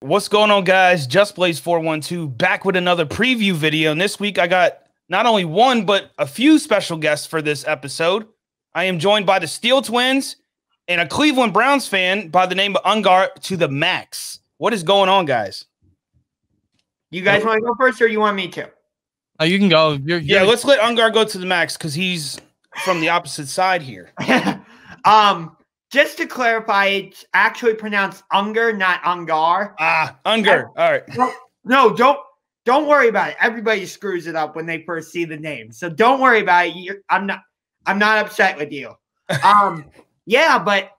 What's going on, guys? JustBlaze412 back with another preview video, and this week I got not only one but a few special guests for this episode. I am joined by the Steel Twins and a Cleveland Browns fan by the name of Unger to the Max. What is going on, guys? You guys want to go first, or you want me to? Oh, you can go. Yeah, let's let Unger go to the Max because he's from the opposite side here. Just to clarify, it's actually pronounced Unger, not Ungar. Ah, Unger. All right. No, don't worry about it. Everybody screws it up when they first see the name, so don't worry about it. I'm not upset with you. Yeah, but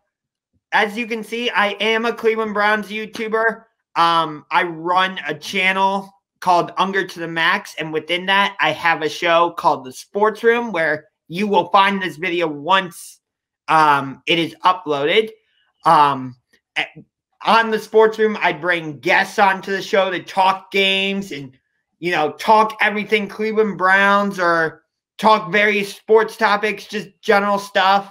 as you can see, I am a Cleveland Browns YouTuber. I run a channel called Unger to the Max, and within that, I have a show called The Sports Room, where you will find this video once it is uploaded. On The Sports Room, I bring guests onto the show to talk games and, you know, talk everything Cleveland Browns or talk various sports topics, just general stuff.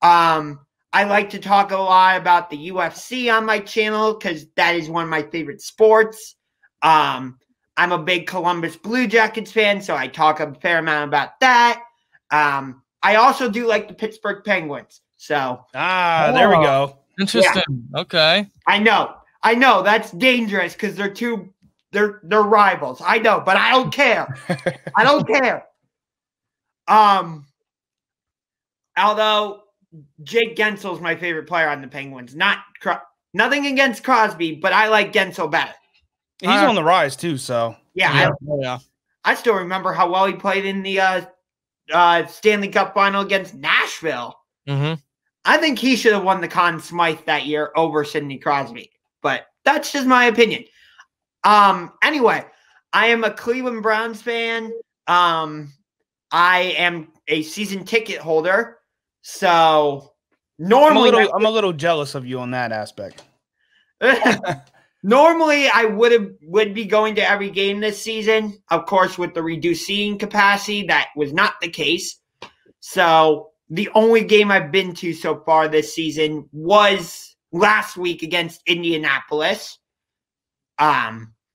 I like to talk a lot about the UFC on my channel because that is one of my favorite sports. I'm a big Columbus Blue Jackets fan, so I talk a fair amount about that. I also do like the Pittsburgh Penguins. So there we go. Interesting. Yeah. Okay. I know that's dangerous because they're rivals. I know, but I don't care. I don't care. Although Jake Gensel is my favorite player on the Penguins. Nothing against Crosby, but I like Gensel better. He's on the rise too, so yeah. I still remember how well he played in the Stanley Cup final against Nashville. Mm-hmm. I think he should have won the Conn Smythe that year over Sidney Crosby, but that's just my opinion. Anyway, I am a Cleveland Browns fan. I am a season ticket holder, so normally I'm a little jealous of you on that aspect. Normally, I would be going to every game this season. Of course, with the reduced seating capacity, that was not the case. So the only game I've been to so far this season was last week against Indianapolis.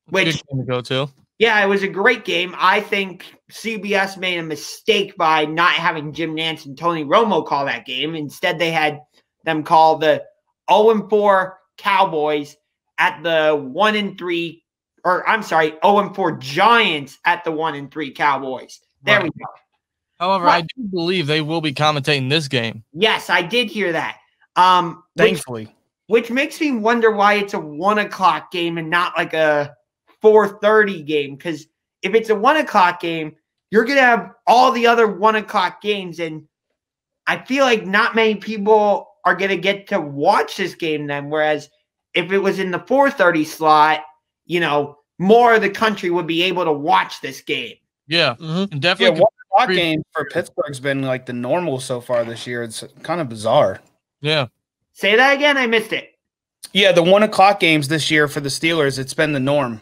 Which game to go to? Yeah, it was a great game. I think CBS made a mistake by not having Jim Nance and Tony Romo call that game. Instead, they had them call the 0-4 Cowboys at the 1-3, or I'm sorry, 0-4 Giants at the 1-3 Cowboys. There we go. However, I do believe they will be commentating this game. Yes, I did hear that. Thankfully. Which makes me wonder why it's a 1 o'clock game and not like a 4:30 game. Because if it's a 1 o'clock game, you're gonna have all the other 1 o'clock games, and I feel like not many people are gonna get to watch this game then. Whereas if it was in the 4:30 slot, you know, more of the country would be able to watch this game. Yeah, mm-hmm. Definitely. Yeah, 1 o'clock game for Pittsburgh's been like the normal so far this year. It's kind of bizarre. Yeah. Say that again. I missed it. Yeah, the 1 o'clock games this year for the Steelers, it's been the norm.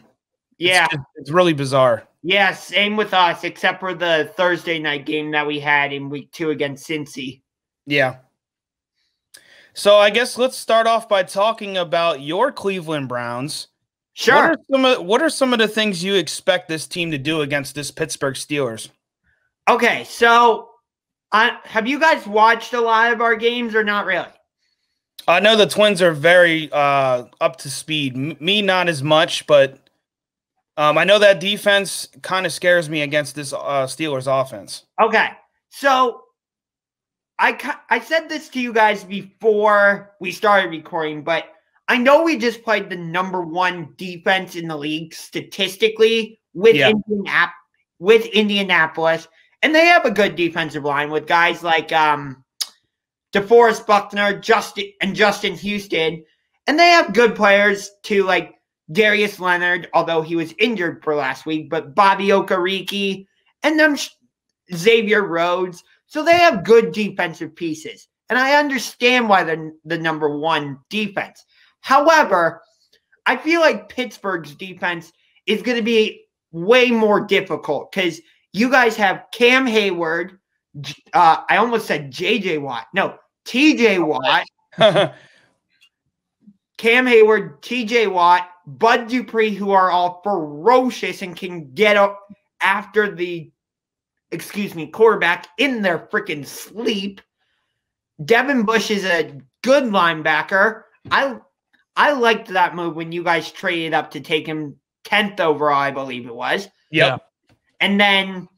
Yeah. It's really bizarre. Yeah, same with us, except for the Thursday night game that we had in week 2 against Cincy. Yeah. So I guess let's start off by talking about your Cleveland Browns. Sure. What are some of the things you expect this team to do against this Pittsburgh Steelers? Okay, so have you guys watched a lot of our games or not really? I know the Twins are very up to speed. Me, not as much, but I know that defense kind of scares me against this Steelers offense. Okay, so I said this to you guys before we started recording, but I know we just played the #1 defense in the league statistically with, with Indianapolis, and they have a good defensive line with guys like DeForest Buckner and Justin Houston, and they have good players too, like Darius Leonard, although he was injured for last week, but Bobby Okereke and them Xavier Rhodes. So they have good defensive pieces, and I understand why they're the #1 defense. However, I feel like Pittsburgh's defense is going to be way more difficult because you guys have Cam Hayward. I almost said J.J. Watt. No, T.J. Watt. Cam Hayward, T.J. Watt, Bud Dupree, who are all ferocious and can get up after the, quarterback in their freaking sleep. Devin Bush is a good linebacker. I liked that move when you guys traded up to take him 10th overall, I believe it was. Yeah. And then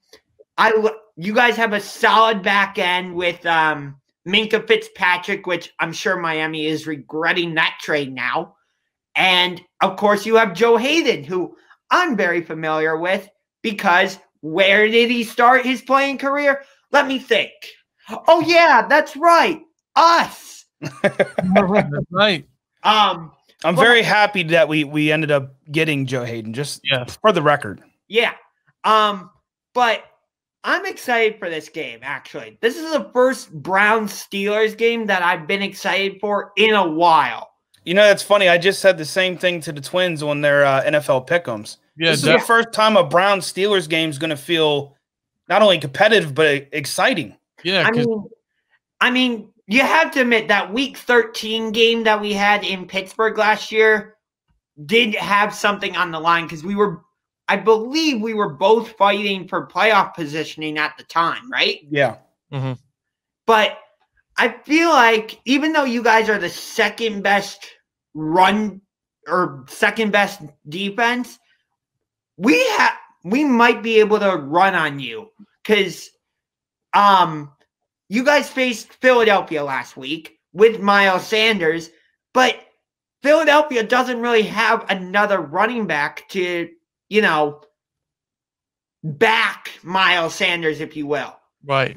you guys have a solid back end with Minkah Fitzpatrick, which I'm sure Miami is regretting that trade now. And, of course, you have Joe Hayden, who I'm very familiar with because where did he start his playing career? Let me think. Oh, yeah, that's right. Us. That's right. I'm very happy that we ended up getting Joe Hayden, just for the record. Yeah. But I'm excited for this game, actually. This is the first Browns-Steelers game that I've been excited for in a while. You know, that's funny. I just said the same thing to the Twins on their NFL pick-ems. Yeah, this is the first time a Browns-Steelers game is going to feel not only competitive but exciting. Yeah, I mean, you have to admit that Week 13 game that we had in Pittsburgh last year did have something on the line because we were, I believe, we were both fighting for playoff positioning at the time, right? Yeah. Mm-hmm. But I feel like even though you guys are the second best run or second best defense, we might be able to run on you because you guys faced Philadelphia last week with Myles Sanders, but Philadelphia doesn't really have another running back to, you know, back Myles Sanders, if you will. Right.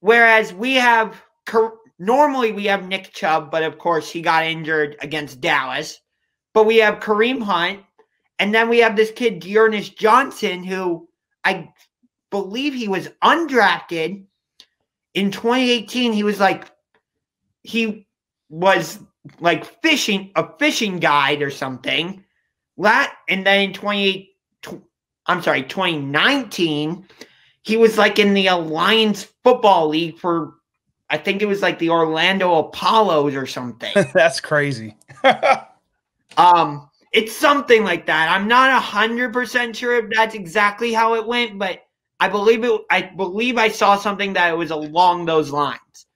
Whereas we have – normally we have Nick Chubb, but, of course, he got injured against Dallas. But we have Kareem Hunt, and then we have this kid, Dearness Johnson, who I believe he was undrafted. In 2018, he was like a fishing guide or something. And then in 2019 – he was like in the Alliance Football League for, I think it was like the Orlando Apollos or something. That's crazy. It's something like that. I'm not 100% sure if that's exactly how it went, but I believe it. I believe I saw something that it was along those lines.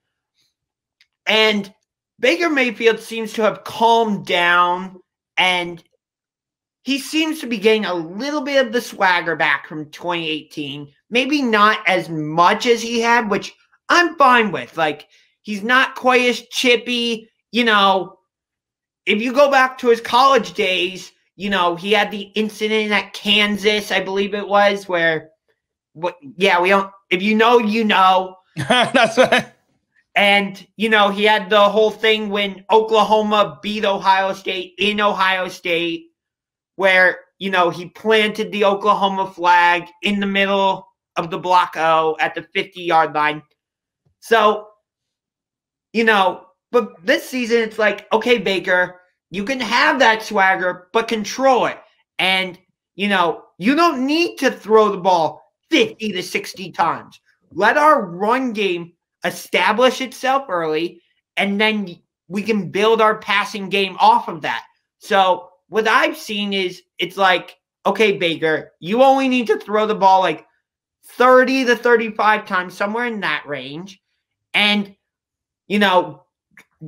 And Baker Mayfield seems to have calmed down, and he seems to be getting a little bit of the swagger back from 2018. Maybe not as much as he had, which I'm fine with. Like, he's not quite as chippy. You know, if you go back to his college days, you know, he had the incident at Kansas, I believe it was, where, yeah, we don't, if you know, you know. That's right. And, you know, he had the whole thing when Oklahoma beat Ohio State in Ohio State, where, you know, he planted the Oklahoma flag in the middle of the block O at the 50-yard line. So, you know, but this season it's like, okay, Baker, you can have that swagger, but control it. And, you know, you don't need to throw the ball 50 to 60 times. Let our run game establish itself early, and then we can build our passing game off of that. So, what I've seen is it's like, okay, Baker, you only need to throw the ball like 30 to 35 times, somewhere in that range. And, you know,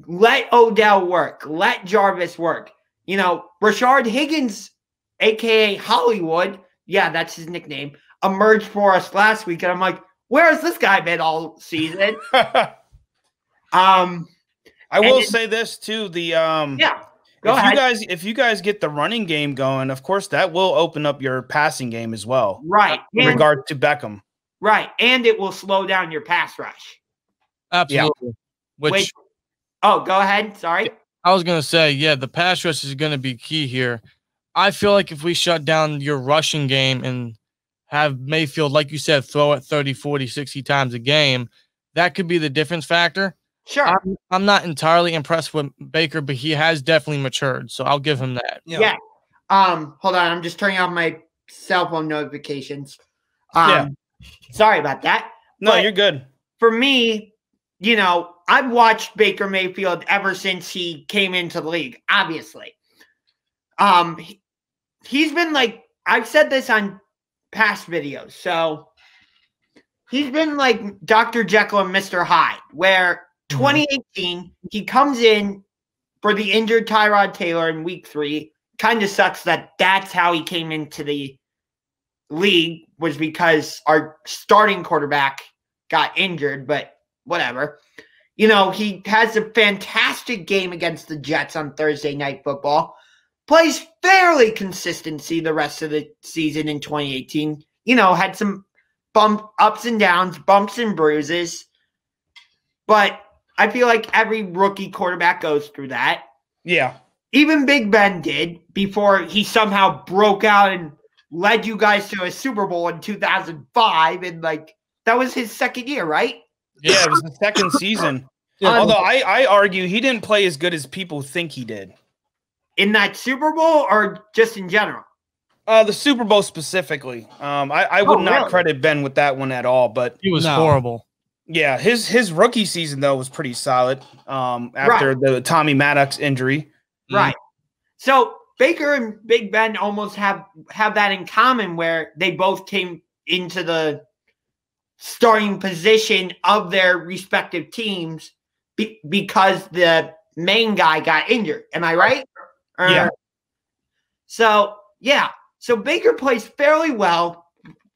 let Odell work. Let Jarvis work. You know, Rashard Higgins, a.k.a. Hollywood, yeah, that's his nickname, emerged for us last week. And I'm like, where has this guy been all season? I will say this, too. The yeah. If you guys get the running game going, of course, that will open up your passing game as well. Right. In regard to Beckham. Right. And it will slow down your pass rush. Absolutely. Yeah. Which oh, go ahead. Sorry. I was going to say, yeah, the pass rush is going to be key here. I feel like if we shut down your rushing game and have Mayfield, like you said, throw it 30, 40, 60 times a game, that could be the difference factor. Sure. I'm not entirely impressed with Baker, but he has definitely matured, so I'll give him that. Yeah. Hold on. I'm just turning off my cell phone notifications. Sorry about that. No, but you're good. For me, you know, I've watched Baker Mayfield ever since he came into the league, obviously. He's been like, I've said this on past videos. So he's been like Dr. Jekyll and Mr. Hyde, where 2018, he comes in for the injured Tyrod Taylor in week 3. Kind of sucks that that's how he came into the league, was because our starting quarterback got injured, but whatever. You know, he has a fantastic game against the Jets on Thursday Night Football. Plays fairly consistently the rest of the season in 2018. You know, had some ups and downs, bumps and bruises. But I feel like every rookie quarterback goes through that. Yeah. Even Big Ben did before he somehow broke out and led you guys to a Super Bowl in 2005. And, like, that was his second year, right? Yeah, it was the second season. Although I argue he didn't play as good as people think he did. In that Super Bowl or just in general? The Super Bowl specifically. I would not credit Ben with that one at all, but he was horrible. Yeah, his rookie season, though, was pretty solid after the Tommy Maddox injury. Right. So Baker and Big Ben almost have that in common, where they both came into the starting position of their respective teams because the main guy got injured. Am I right? Yeah. So, yeah. So Baker plays fairly well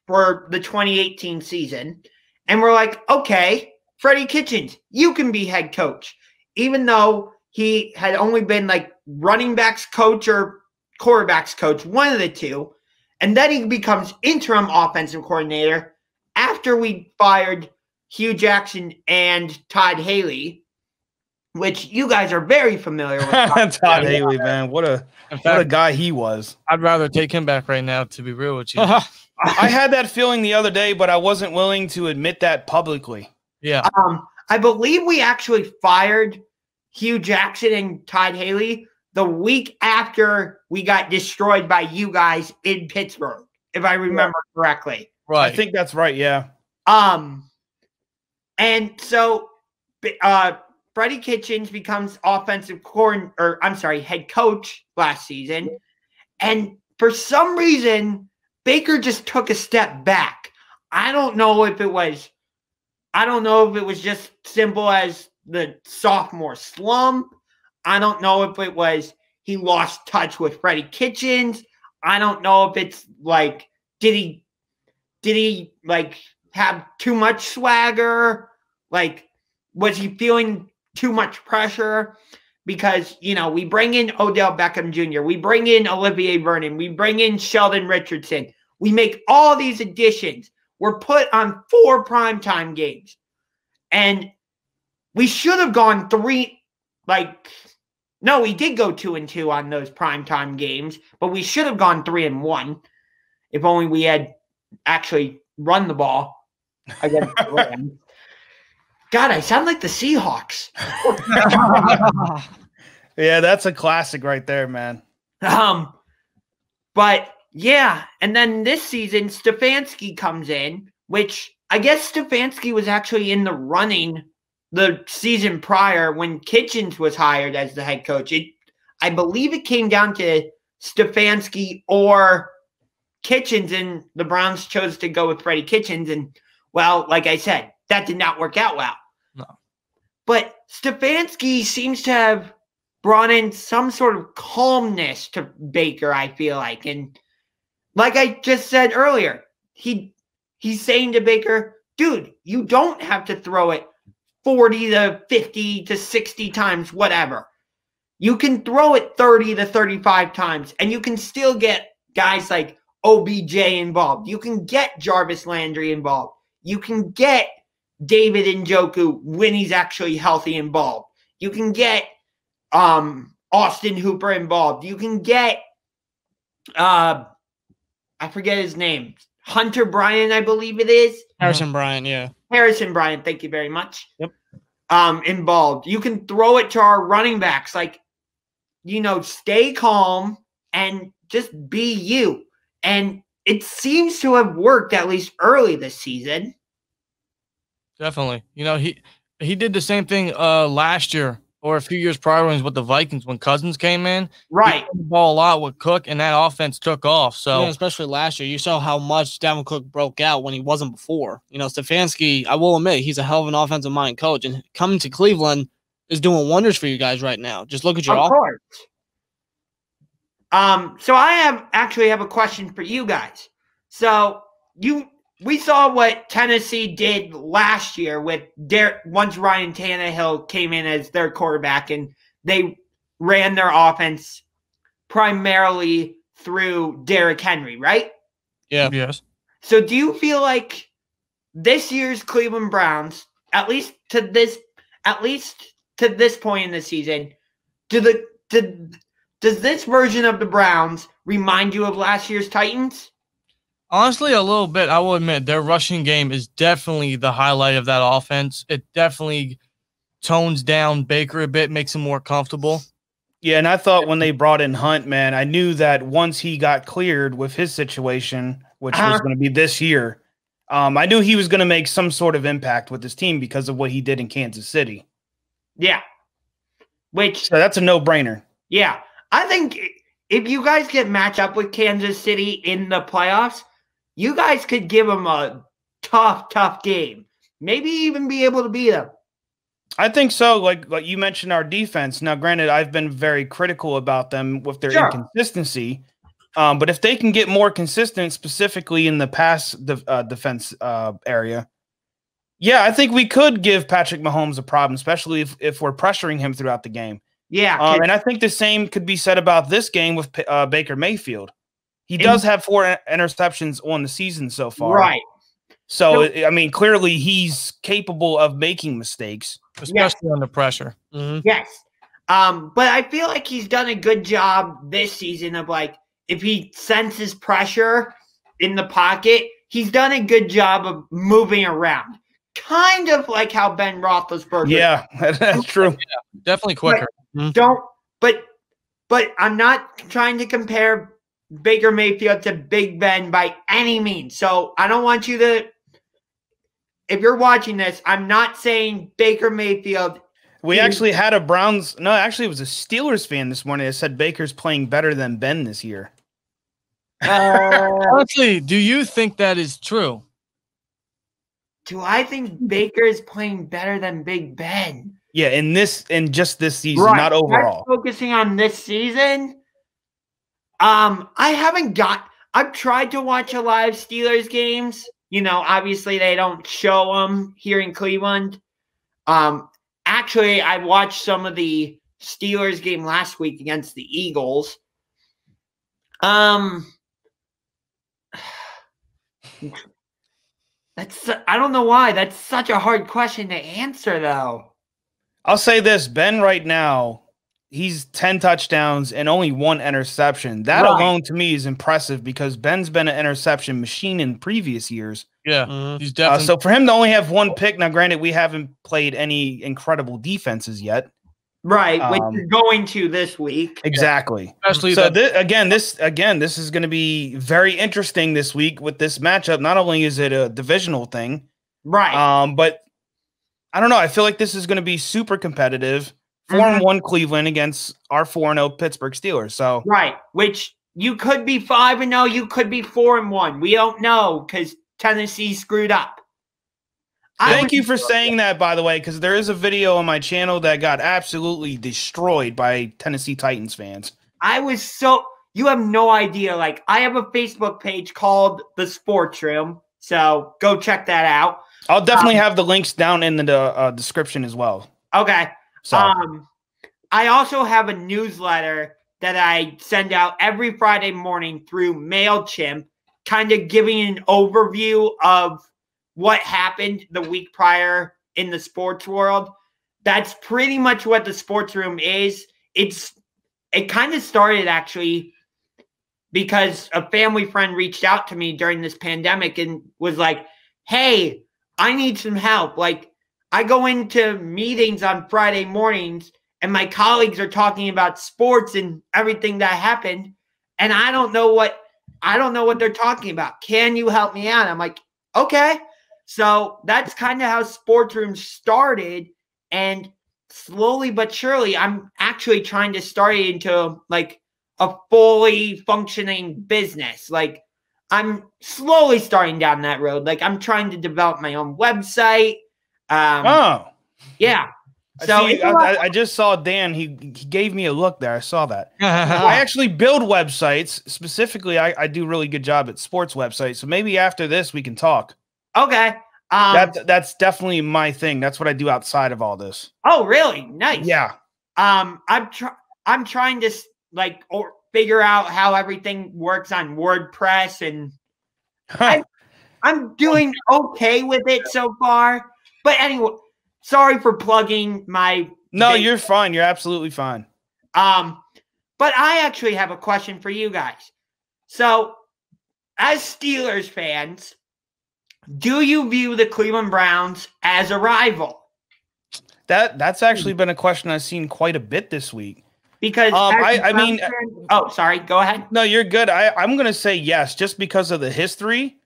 for the 2018 season. And we're like, okay, Freddie Kitchens, you can be head coach. Even though he had only been like running backs coach or quarterbacks coach, one of the two. And then he becomes interim offensive coordinator after we fired Hugh Jackson and Todd Haley, which you guys are very familiar with. Todd Haley, man. What a guy he was. I'd rather take him back right now, to be real with you. I had that feeling the other day, but I wasn't willing to admit that publicly. Yeah. I believe we actually fired Hugh Jackson and Todd Haley the week after we got destroyed by you guys in Pittsburgh, if I remember correctly. Right. I think that's right, yeah. And so Freddie Kitchens becomes offensive coordinator, or I'm sorry, head coach last season. And for some reason, Baker just took a step back. I don't know if it was just simple as the sophomore slump. I don't know if it was he lost touch with Freddie Kitchens. I don't know if it's like, did he like have too much swagger? Like, was he feeling too much pressure? Because, you know, we bring in Odell Beckham Jr., we bring in Olivier Vernon, we bring in Sheldon Richardson. We make all these additions. We're put on 4 primetime games. And we should have gone 3, like, no, we did go 2-2 on those primetime games, but we should have gone 3-1 if only we had actually run the ball against the Rams. God, I sound like the Seahawks. Yeah, that's a classic right there, man. But yeah, and then this season Stefanski comes in, which I guess Stefanski was actually in the running the season prior when Kitchens was hired as the head coach. I believe it came down to Stefanski or Kitchens, and the Browns chose to go with Freddie Kitchens, and well, like I said, that did not work out well. But Stefanski seems to have brought in some sort of calmness to Baker, I feel like. And like I just said earlier, he's saying to Baker, dude, you don't have to throw it 40 to 50 to 60 times, whatever. You can throw it 30 to 35 times, and you can still get guys like OBJ involved. You can get Jarvis Landry involved. You can get David Njoku, when he's actually healthy, involved. You can get Austin Hooper involved. You can get, I forget his name, Hunter Bryant, I believe it is. Harrison Bryant, yeah. Harrison Bryant, thank you very much. Yep. Involved. You can throw it to our running backs. Like, you know, stay calm and just be you. And it seems to have worked, at least early this season. Definitely. You know, he did the same thing last year or a few years prior was with the Vikings when Cousins came in. Right. The ball a lot with Cook, and that offense took off. So yeah, especially last year, you saw how much Dalvin Cook broke out when he wasn't before. You know, Stefanski, I will admit, he's a hell of an offensive mind coach, and coming to Cleveland is doing wonders for you guys right now. Just look at your offense. So I actually have a question for you guys. So we saw what Tennessee did last year with once Ryan Tannehill came in as their quarterback, and they ran their offense primarily through Derrick Henry, right? Yeah. Yes. So do you feel like this year's Cleveland Browns, at least to this point in the season, does this version of the Browns remind you of last year's Titans? Honestly, a little bit. I will admit their rushing game is definitely the highlight of that offense. It definitely tones down Baker a bit, makes him more comfortable. Yeah, and I thought when they brought in Hunt, man, I knew that once he got cleared with his situation, which was going to be this year, I knew he was going to make some sort of impact with his team because of what he did in Kansas City. Yeah. So that's a no-brainer. Yeah. I think if you guys get matched up with Kansas City in the playoffs, you guys could give them a tough, tough game. Maybe even be able to beat them. I think so. Like you mentioned, our defense. Now, granted, I've been very critical about them with their inconsistency. But if they can get more consistent, specifically in the pass defense area, yeah, I think we could give Patrick Mahomes a problem, especially if we're pressuring him throughout the game. Yeah, and I think the same could be said about this game with Baker Mayfield. He does have 4 interceptions on the season so far. Right. So, I mean, clearly he's capable of making mistakes, especially under pressure. Mm-hmm. Yes. But I feel like he's done a good job this season of, like, if he senses pressure in the pocket, he's done a good job of moving around. Kind of like how Ben Roethlisberger. Yeah, that's true. Yeah, definitely quicker. But I'm not trying to compare Baker Mayfield to Big Ben by any means. So I don't want you to, if you're watching this, I'm not saying Baker Mayfield. We actually had a Browns, no, actually it was a Steelers fan this morning that said Baker's playing better than Ben this year. Honestly, do you think that is true? Do I think Baker is playing better than Big Ben? Yeah, in just this season, right. Not overall. I'm focusing on this season. I've tried to watch a lot of Steelers games. You know, obviously they don't show them here in Cleveland. Actually, I watched some of the Steelers game last week against the Eagles. I don't know why. That's such a hard question to answer, though. I'll say this. Ben right now, he's 10 touchdowns and only 1 interception. That alone to me is impressive because Ben's been an interception machine in previous years. Yeah. Mm-hmm. He's definitely so for him to only have 1 pick, now granted we haven't played any incredible defenses yet. Right, which you're going to this week. Exactly. Especially so this is going to be very interesting this week with this matchup. Not only is it a divisional thing, right? But I don't know. I feel like this is going to be super competitive. 4-1 Cleveland against our 4-0 Pittsburgh Steelers. So right, which you could be 5-0, you could be 4-1. We don't know because Tennessee screwed up. Thank you for saying that, by the way, because there is a video on my channel that got absolutely destroyed by Tennessee Titans fans. You have no idea. Like, I have a Facebook page called The Sports Room, so go check that out. I'll definitely have the links down in the description as well. Okay. So. I also have a newsletter that I send out every Friday morning through MailChimp, kind of giving an overview of what happened the week prior in the sports world. That's pretty much what the Sports Room is. It kind of started actually because a family friend reached out to me during this pandemic and was like, hey, I need some help. Like, I go into meetings on Friday mornings and my colleagues are talking about sports and everything that happened. And I don't know what they're talking about. Can you help me out? I'm like, okay. So that's kind of how Sports Room started. And slowly but surely, I'm actually trying to start it into like a fully functioning business. Like, I'm slowly starting down that road. Like, I'm trying to develop my own website. Yeah. So see, I just saw Dan. He gave me a look there. I saw that. I actually build websites. Specifically, I do really good job at sports websites. So maybe after this, we can talk. Okay. That's definitely my thing. That's what I do outside of all this. Oh, really? Nice. Yeah. I'm trying to like figure out how everything works on WordPress, and I'm doing okay with it so far. But anyway. Sorry for plugging my... No, video. You're fine. You're absolutely fine. But I actually have a question for you guys. So, as Steelers fans, do you view the Cleveland Browns as a rival? That's actually been a question I've seen quite a bit this week. Because... I mean... Fans, oh, sorry. Go ahead. No, you're good. I'm going to say yes, just because of the history...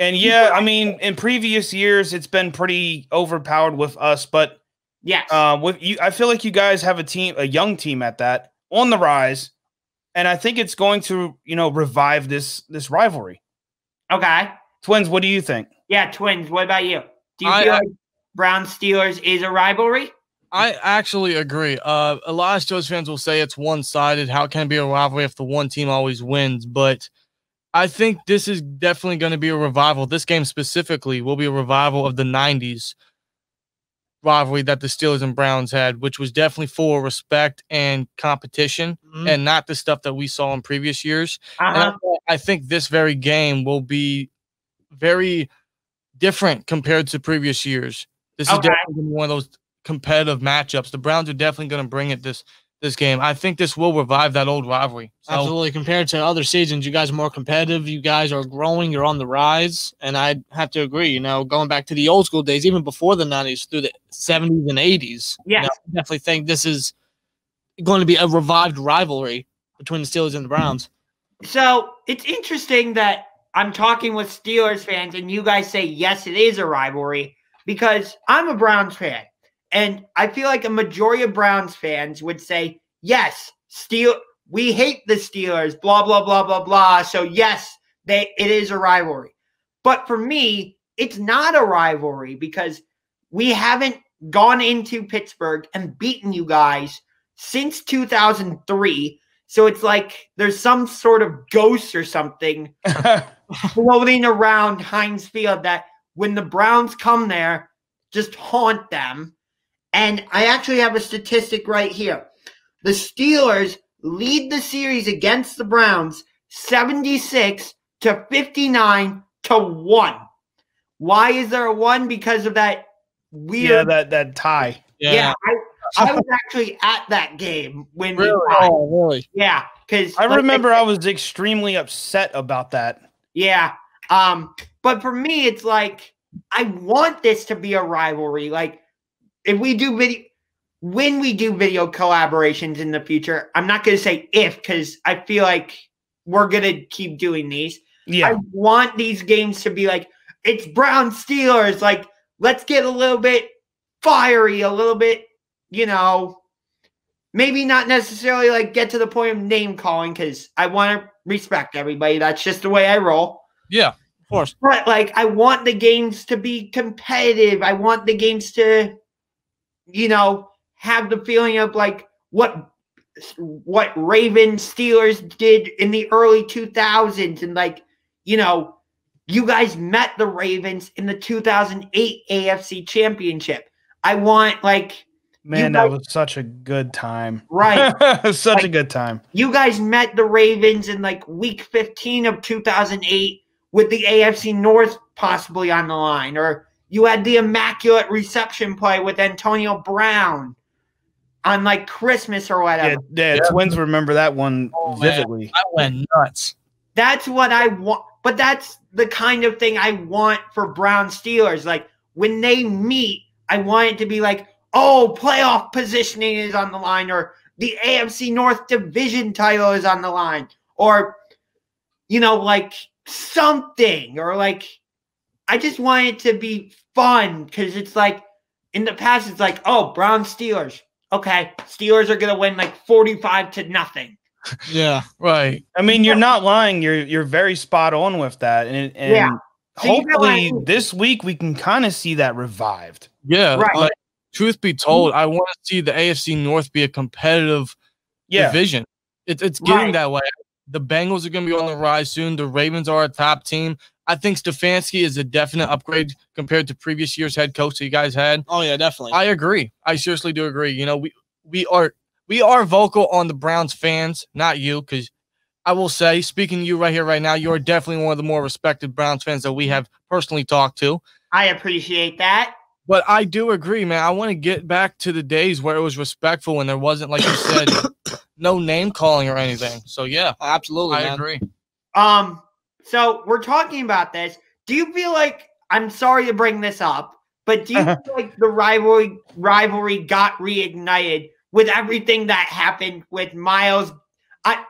And yeah, I mean, in previous years, it's been pretty overpowered with us, but yeah, with you, I feel like you guys have a young team at that on the rise, and I think it's going to, you know, revive this rivalry. Okay, Twins, what do you think? Yeah, Twins, what about you? Do you feel like Browns-Steelers is a rivalry? I actually agree. A lot of Steelers fans will say it's one-sided. How can it be a rivalry if the one team always wins? But I think this is definitely going to be a revival. This game specifically will be a revival of the 90s rivalry that the Steelers and Browns had, which was definitely for respect and competition and not the stuff that we saw in previous years. And I think this very game will be very different compared to previous years. This is definitely one of those competitive matchups. The Browns are definitely going to bring it this game. I think this will revive that old rivalry. So, absolutely. Compared to other seasons, you guys are more competitive. You guys are growing. You're on the rise. And I have to agree, you know, going back to the old school days, even before the 90s through the 70s and 80s, yeah, you know, I definitely think this is going to be a revived rivalry between the Steelers and the Browns. So it's interesting that I'm talking with Steelers fans and you guys say, yes, it is a rivalry, because I'm a Browns fan. And I feel like a majority of Browns fans would say, yes, we hate the Steelers, blah, blah, blah, blah, blah. So, yes, it is a rivalry. But for me, it's not a rivalry because we haven't gone into Pittsburgh and beaten you guys since 2003. So, it's like there's some sort of ghost or something floating around Heinz Field that when the Browns come there, just haunt them. And I actually have a statistic right here. The Steelers lead the series against the Browns 76-59-1. Why is there a 1? Because of that weird... Yeah, that tie. Yeah. I was actually at that game when we tied. Oh, really? Yeah. Because I remember I was extremely upset about that. Yeah. But for me, it's like, I want this to be a rivalry. Like, if we do when we do video collaborations in the future, I'm not going to say if, because I feel like we're going to keep doing these. Yeah. I want these games to be like, it's Brown Steelers. Like, let's get a little bit fiery, a little bit, you know, maybe not necessarily like get to the point of name calling, because I want to respect everybody. That's just the way I roll. Yeah, of course. But like, I want the games to be competitive. I want the games to, you know, have the feeling of like what Ravens Steelers did in the early 2000s. And like, you know, you guys met the Ravens in the 2008 AFC Championship. I want like... Man, that was such a good time. Right. Such a good time. You guys met the Ravens in like week 15 of 2008 with the AFC North possibly on the line, or... You had the immaculate reception play with Antonio Brown on, like, Christmas or whatever. Yeah, yeah. Twins remember that one vividly. Man, I went nuts. That's what I want. But that's the kind of thing I want for Brown Steelers. Like, when they meet, I want it to be like, oh, playoff positioning is on the line, or the AFC North division title is on the line, or, you know, like, something, or, like, I just want it to be fun, because it's like in the past, it's like, oh, Browns Steelers. Okay, Steelers are going to win like 45-0. Yeah, right. I mean, you're not lying. You're very spot on with that. And yeah. So hopefully this week we can kind of see that revived. Yeah. Right. Like, truth be told, I want to see the AFC North be a competitive division. It's getting that way. The Bengals are going to be on the rise soon. The Ravens are a top team. I think Stefanski is a definite upgrade compared to previous year's head coach that you guys had. Oh yeah, definitely. I agree. I seriously do agree. You know, we are vocal on the Browns fans, not you, because I will say, speaking to you right here, right now, you are definitely one of the more respected Browns fans that we have personally talked to. I appreciate that. But I do agree, man. I want to get back to the days where it was respectful and there wasn't, like you said, no name calling or anything. So yeah, absolutely, I agree. So we're talking about this. Do you feel like, I'm sorry to bring this up, but do you feel like the rivalry got reignited with everything that happened with Myles? I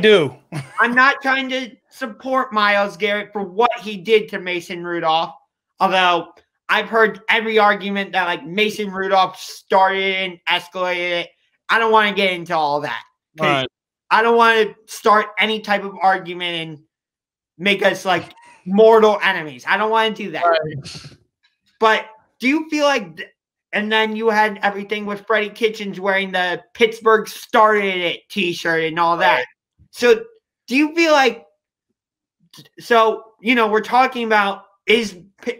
do. I'm not trying to support Myles Garrett for what he did to Mason Rudolph, although I've heard every argument that like Mason Rudolph started and escalated it. I don't want to get into all that. I don't want to start any type of argument and make us like mortal enemies. I don't want to do that. Right. But do you feel like, and then you had everything with Freddie Kitchens wearing the Pittsburgh started it t-shirt and all that. So do you feel like, so, you know, we're talking about, is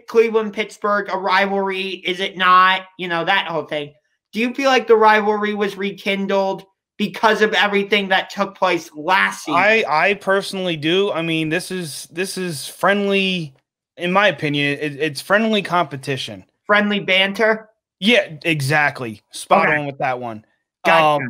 Cleveland, Pittsburgh a rivalry? Is it not? You know, that whole thing. Do you feel like the rivalry was rekindled because of everything that took place last season? I personally do. I mean, this is friendly, in my opinion. It's friendly competition. Friendly banter? Yeah, exactly. Spot on with that one. Gotcha.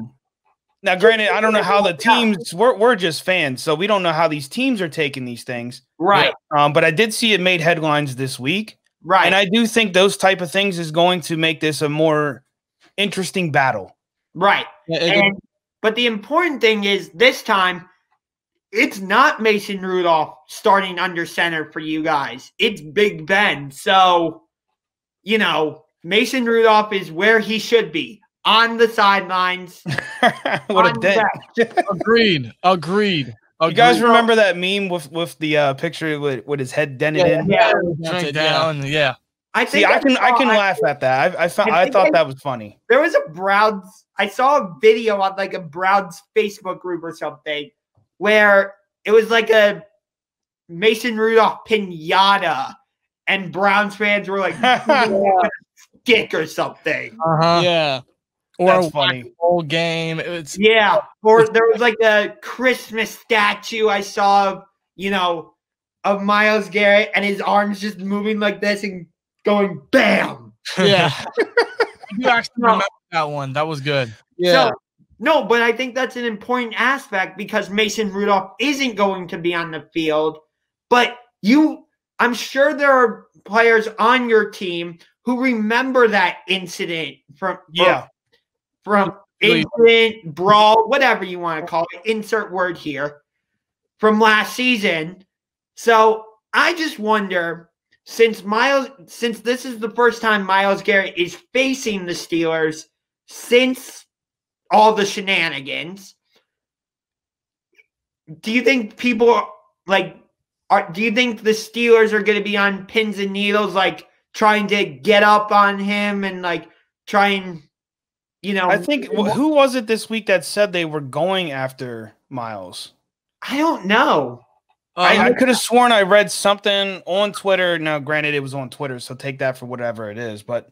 Now, granted, I don't know how the teams – we're just fans, so we don't know how these teams are taking these things. Right. But I did see it made headlines this week. Right. And I do think those type of things is going to make this a more interesting battle. Right. But the important thing is this time, it's not Mason Rudolph starting under center for you guys. It's Big Ben. So, you know, Mason Rudolph is where he should be, on the sidelines. What a day. Agreed. You guys remember that meme with the picture with his head dented in? Yeah. Down. Yeah. I can laugh at that. I thought that was funny. There was a Browns. I saw a video on like a Browns Facebook group or something where it was like a Mason Rudolph pinata, and Browns fans were like stick or something. Yeah, or a whole game. Or there was like a Christmas statue I saw, of Myles Garrett and his arms just moving like this and going bam. Yeah. You actually remember that one. That was good. Yeah. So, no, but I think that's an important aspect because Mason Rudolph isn't going to be on the field, but I'm sure there are players on your team who remember that incident from brawl, whatever you want to call it, insert word here, from last season. So I just wonder, since this is the first time Myles Garrett is facing the Steelers since all the shenanigans, do you think do you think the Steelers are going to be on pins and needles, like trying to get up on him and like trying, I think who was it this week that said they were going after Myles? I don't know. I could have sworn I read something on Twitter. Now, granted, it was on Twitter, so take that for whatever it is. But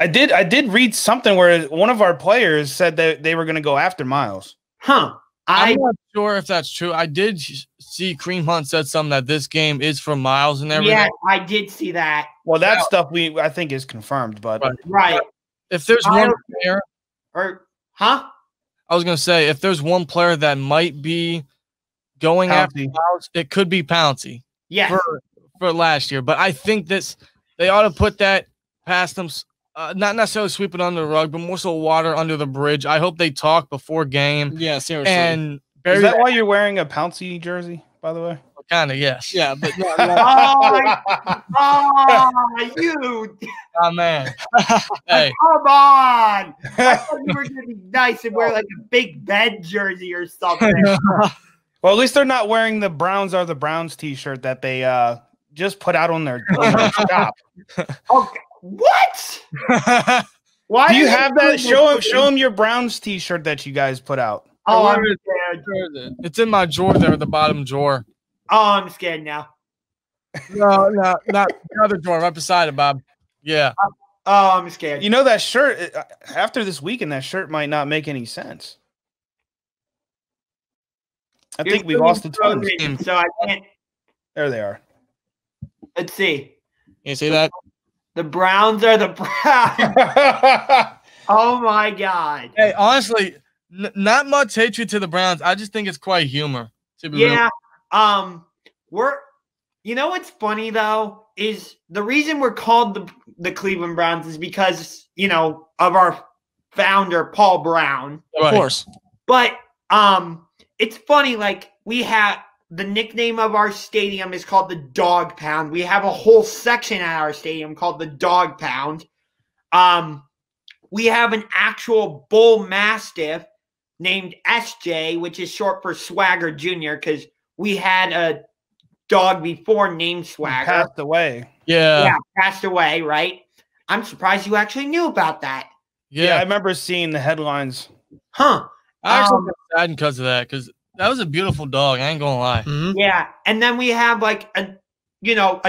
I did read something where one of our players said that they were going to go after Myles. Huh. I'm not sure if that's true. I did see Kareem Hunt said something that this game is for Myles and everything. Yeah, I did see that. Well, that stuff I think is confirmed. But right, if there's one player, I was going to say if there's one player that might be going after Myles, it could be Pouncey. Yeah, for last year. But I think they ought to put that past them, not necessarily sweep it under the rug, but more so water under the bridge. I hope they talk before game. Yeah, seriously. And is that why you're wearing a Pouncey jersey, by the way? Kind of, yes. Yeah, but no. You. Oh, man. Hey. Come on. I thought you were going to be nice and wear like a big Ben jersey or something. Well, at least they're not wearing the Browns are the Browns t-shirt that they just put out on their, shop. Okay. What? Why do you have that? Show them your Browns t-shirt that you guys put out. Oh, I'm scared. It's in my drawer there, the bottom drawer. Oh, I'm scared now. No, no, not the other drawer right beside it, Bob. Yeah. Oh, I'm scared. You know that shirt, after this weekend, that shirt might not make any sense. I think we lost the Twins. So I can't. There they are. Let's see. You see that? The Browns are the Browns. Oh, my God. Hey, honestly, not much hatred to the Browns. I just think it's quite humor, to be real. You know what's funny, though, is the reason we're called the Cleveland Browns is because, you know, of our founder, Paul Brown. Of course. But it's funny, like, we have – the nickname of our stadium is called the Dog Pound. We have a whole section at our stadium called the Dog Pound. We have an actual bull mastiff named SJ, which is short for Swagger Jr. because we had a dog before named Swagger. He passed away. Yeah. Yeah, passed away, right? I'm surprised you actually knew about that. Yeah, I remember seeing the headlines. Huh. I actually got sad because of that that was a beautiful dog. I ain't gonna lie. Mm-hmm. Yeah, and then we have like a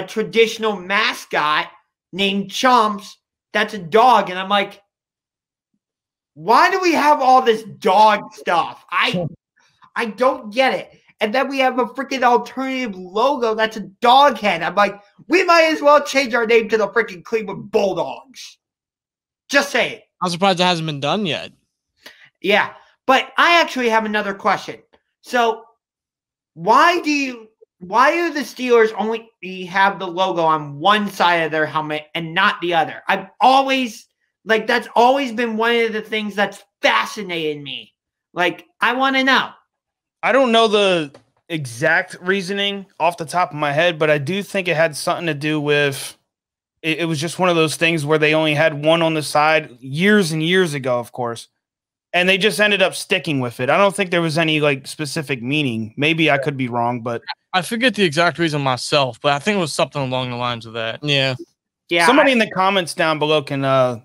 traditional mascot named Chumps. That's a dog, and I'm like, why do we have all this dog stuff? I don't get it. And then we have a freaking alternative logo that's a dog head. I'm like, we might as well change our name to the freaking Cleveland Bulldogs. Just say it. I'm surprised it hasn't been done yet. Yeah, but I actually have another question. So, why do the Steelers only have the logo on one side of their helmet and not the other? I've always, like, that's always been one of the things that's fascinated me. Like, I want to know. I don't know the exact reasoning off the top of my head, but I do think it had something to do with, it was just one of those things where they only had one on the side years and years ago, of course. And they just ended up sticking with it. I don't think there was any like specific meaning. Maybe I could be wrong, but I forget the exact reason myself, but I think it was something along the lines of that. Yeah. Yeah. Somebody in the comments down below can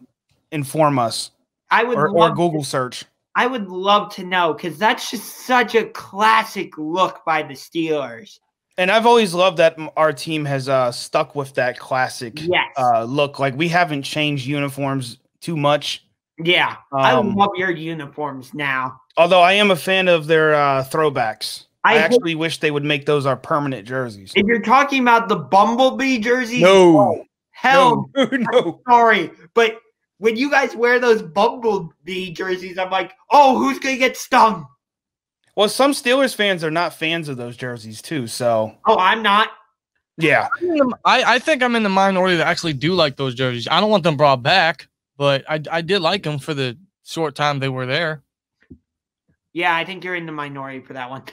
inform us. I would or Google search. I would love to know because that's just such a classic look by the Steelers. And I've always loved that our team has stuck with that classic look. Like we haven't changed uniforms too much. Yeah, I love your uniforms now. Although I am a fan of their throwbacks. I actually wish they would make those our permanent jerseys. If you're talking about the Bumblebee jerseys, no. Hell, no. Sorry. But when you guys wear those Bumblebee jerseys, I'm like, oh, who's going to get stung? Well, some Steelers fans are not fans of those jerseys, too. So, oh, I'm not. Yeah. I think I'm in the minority that actually do like those jerseys. I don't want them brought back. But I did like them for the short time they were there. Yeah, I think you're in the minority for that one.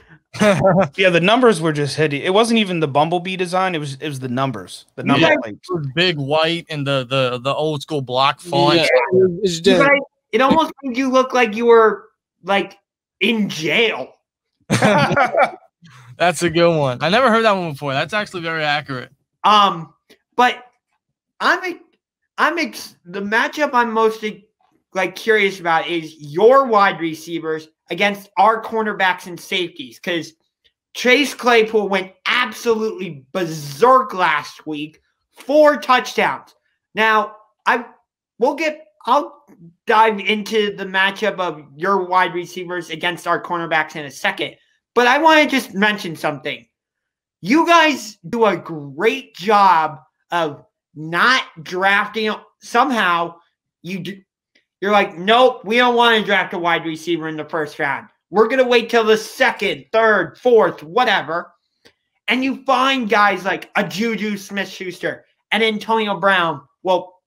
Yeah, the numbers were just hideous. It wasn't even the Bumblebee design. It was the numbers. The number plates. Big white and the old school block font. Yeah. It almost made you look like you were like in jail. That's a good one. I never heard that one before. That's actually very accurate. But the matchup I'm most like curious about is your wide receivers against our cornerbacks and safeties because Chase Claypool went absolutely berserk last week, 4 touchdowns. Now I'll dive into the matchup of your wide receivers against our cornerbacks in a second, but I want to just mention something. You guys do a great job of not drafting somehow. You're like, nope, we don't want to draft a wide receiver in the first round. We're gonna wait till the second, third, fourth, whatever. And you find guys like a Juju Smith-Schuster and Antonio Brown. Well,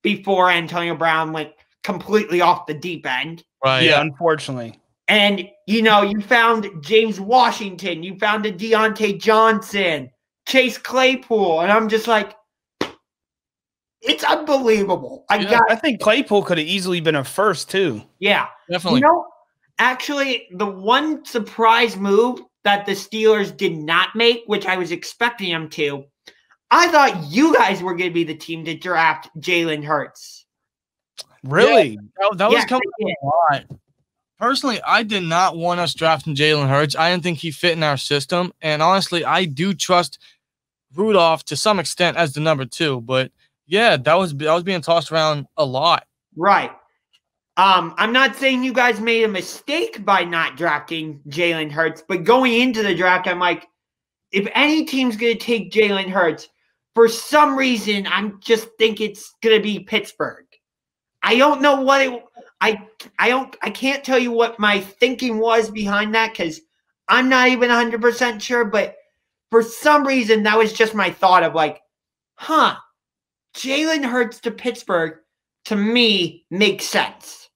before Antonio Brown went completely off the deep end, right? Yeah, unfortunately. And, you know, you found James Washington. You found a Diontae Johnson, Chase Claypool. And I'm just like, it's unbelievable. I think Claypool could have easily been a first, too. Yeah. Definitely. You know, actually, the one surprise move that the Steelers did not make, which I was expecting them to, I thought you guys were going to be the team to draft Jalen Hurts. Really? Yeah. That was coming a lot. Personally, I did not want us drafting Jalen Hurts. I didn't think he fit in our system. And honestly, I do trust Rudolph to some extent as the number 2. But, yeah, that was being tossed around a lot. Right. I'm not saying you guys made a mistake by not drafting Jalen Hurts. But going into the draft, I'm like, if any team's going to take Jalen Hurts, for some reason, I just think it's going to be Pittsburgh. I don't know what it I can't tell you what my thinking was behind that because I'm not even 100% sure. But for some reason, that was just my thought of like, huh, Jalen Hurts to Pittsburgh to me makes sense.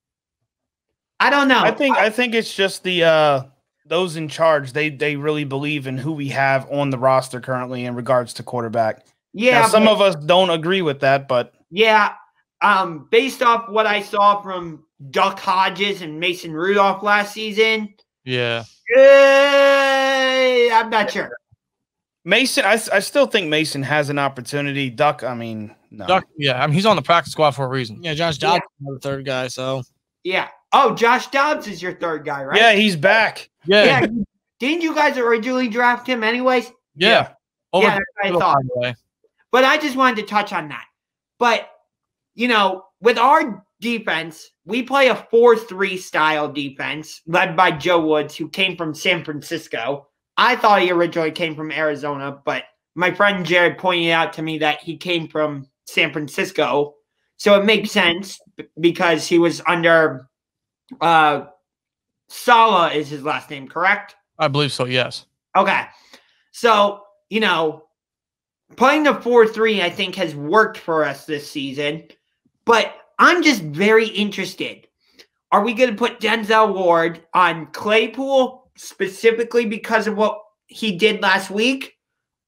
I don't know. I think it's just the those in charge. They really believe in who we have on the roster currently in regards to quarterback. Yeah, now, some of us don't agree with that, but yeah. Based off what I saw from Duck Hodges and Mason Rudolph last season, yeah, I'm not sure. Mason, I still think Mason has an opportunity. Duck, I mean, no. Duck, yeah, I mean he's on the practice squad for a reason. Yeah, Josh Dobbs is the third guy, so yeah. Oh, Josh Dobbs is your third guy, right? Yeah, he's back. Yeah, yeah. Didn't you guys originally draft him, anyways? Yeah, yeah, yeah, that's what I thought. Anyway. But I just wanted to touch on that, but. You know, with our defense, we play a 4-3 style defense led by Joe Woods, who came from San Francisco. I thought he originally came from Arizona, but my friend Jared pointed out to me that he came from San Francisco. So it makes sense because he was under Sala is his last name, correct? I believe so, yes. Okay. So, you know, playing the 4-3, I think, has worked for us this season. But I'm just very interested. Are we going to put Denzel Ward on Claypool specifically because of what he did last week?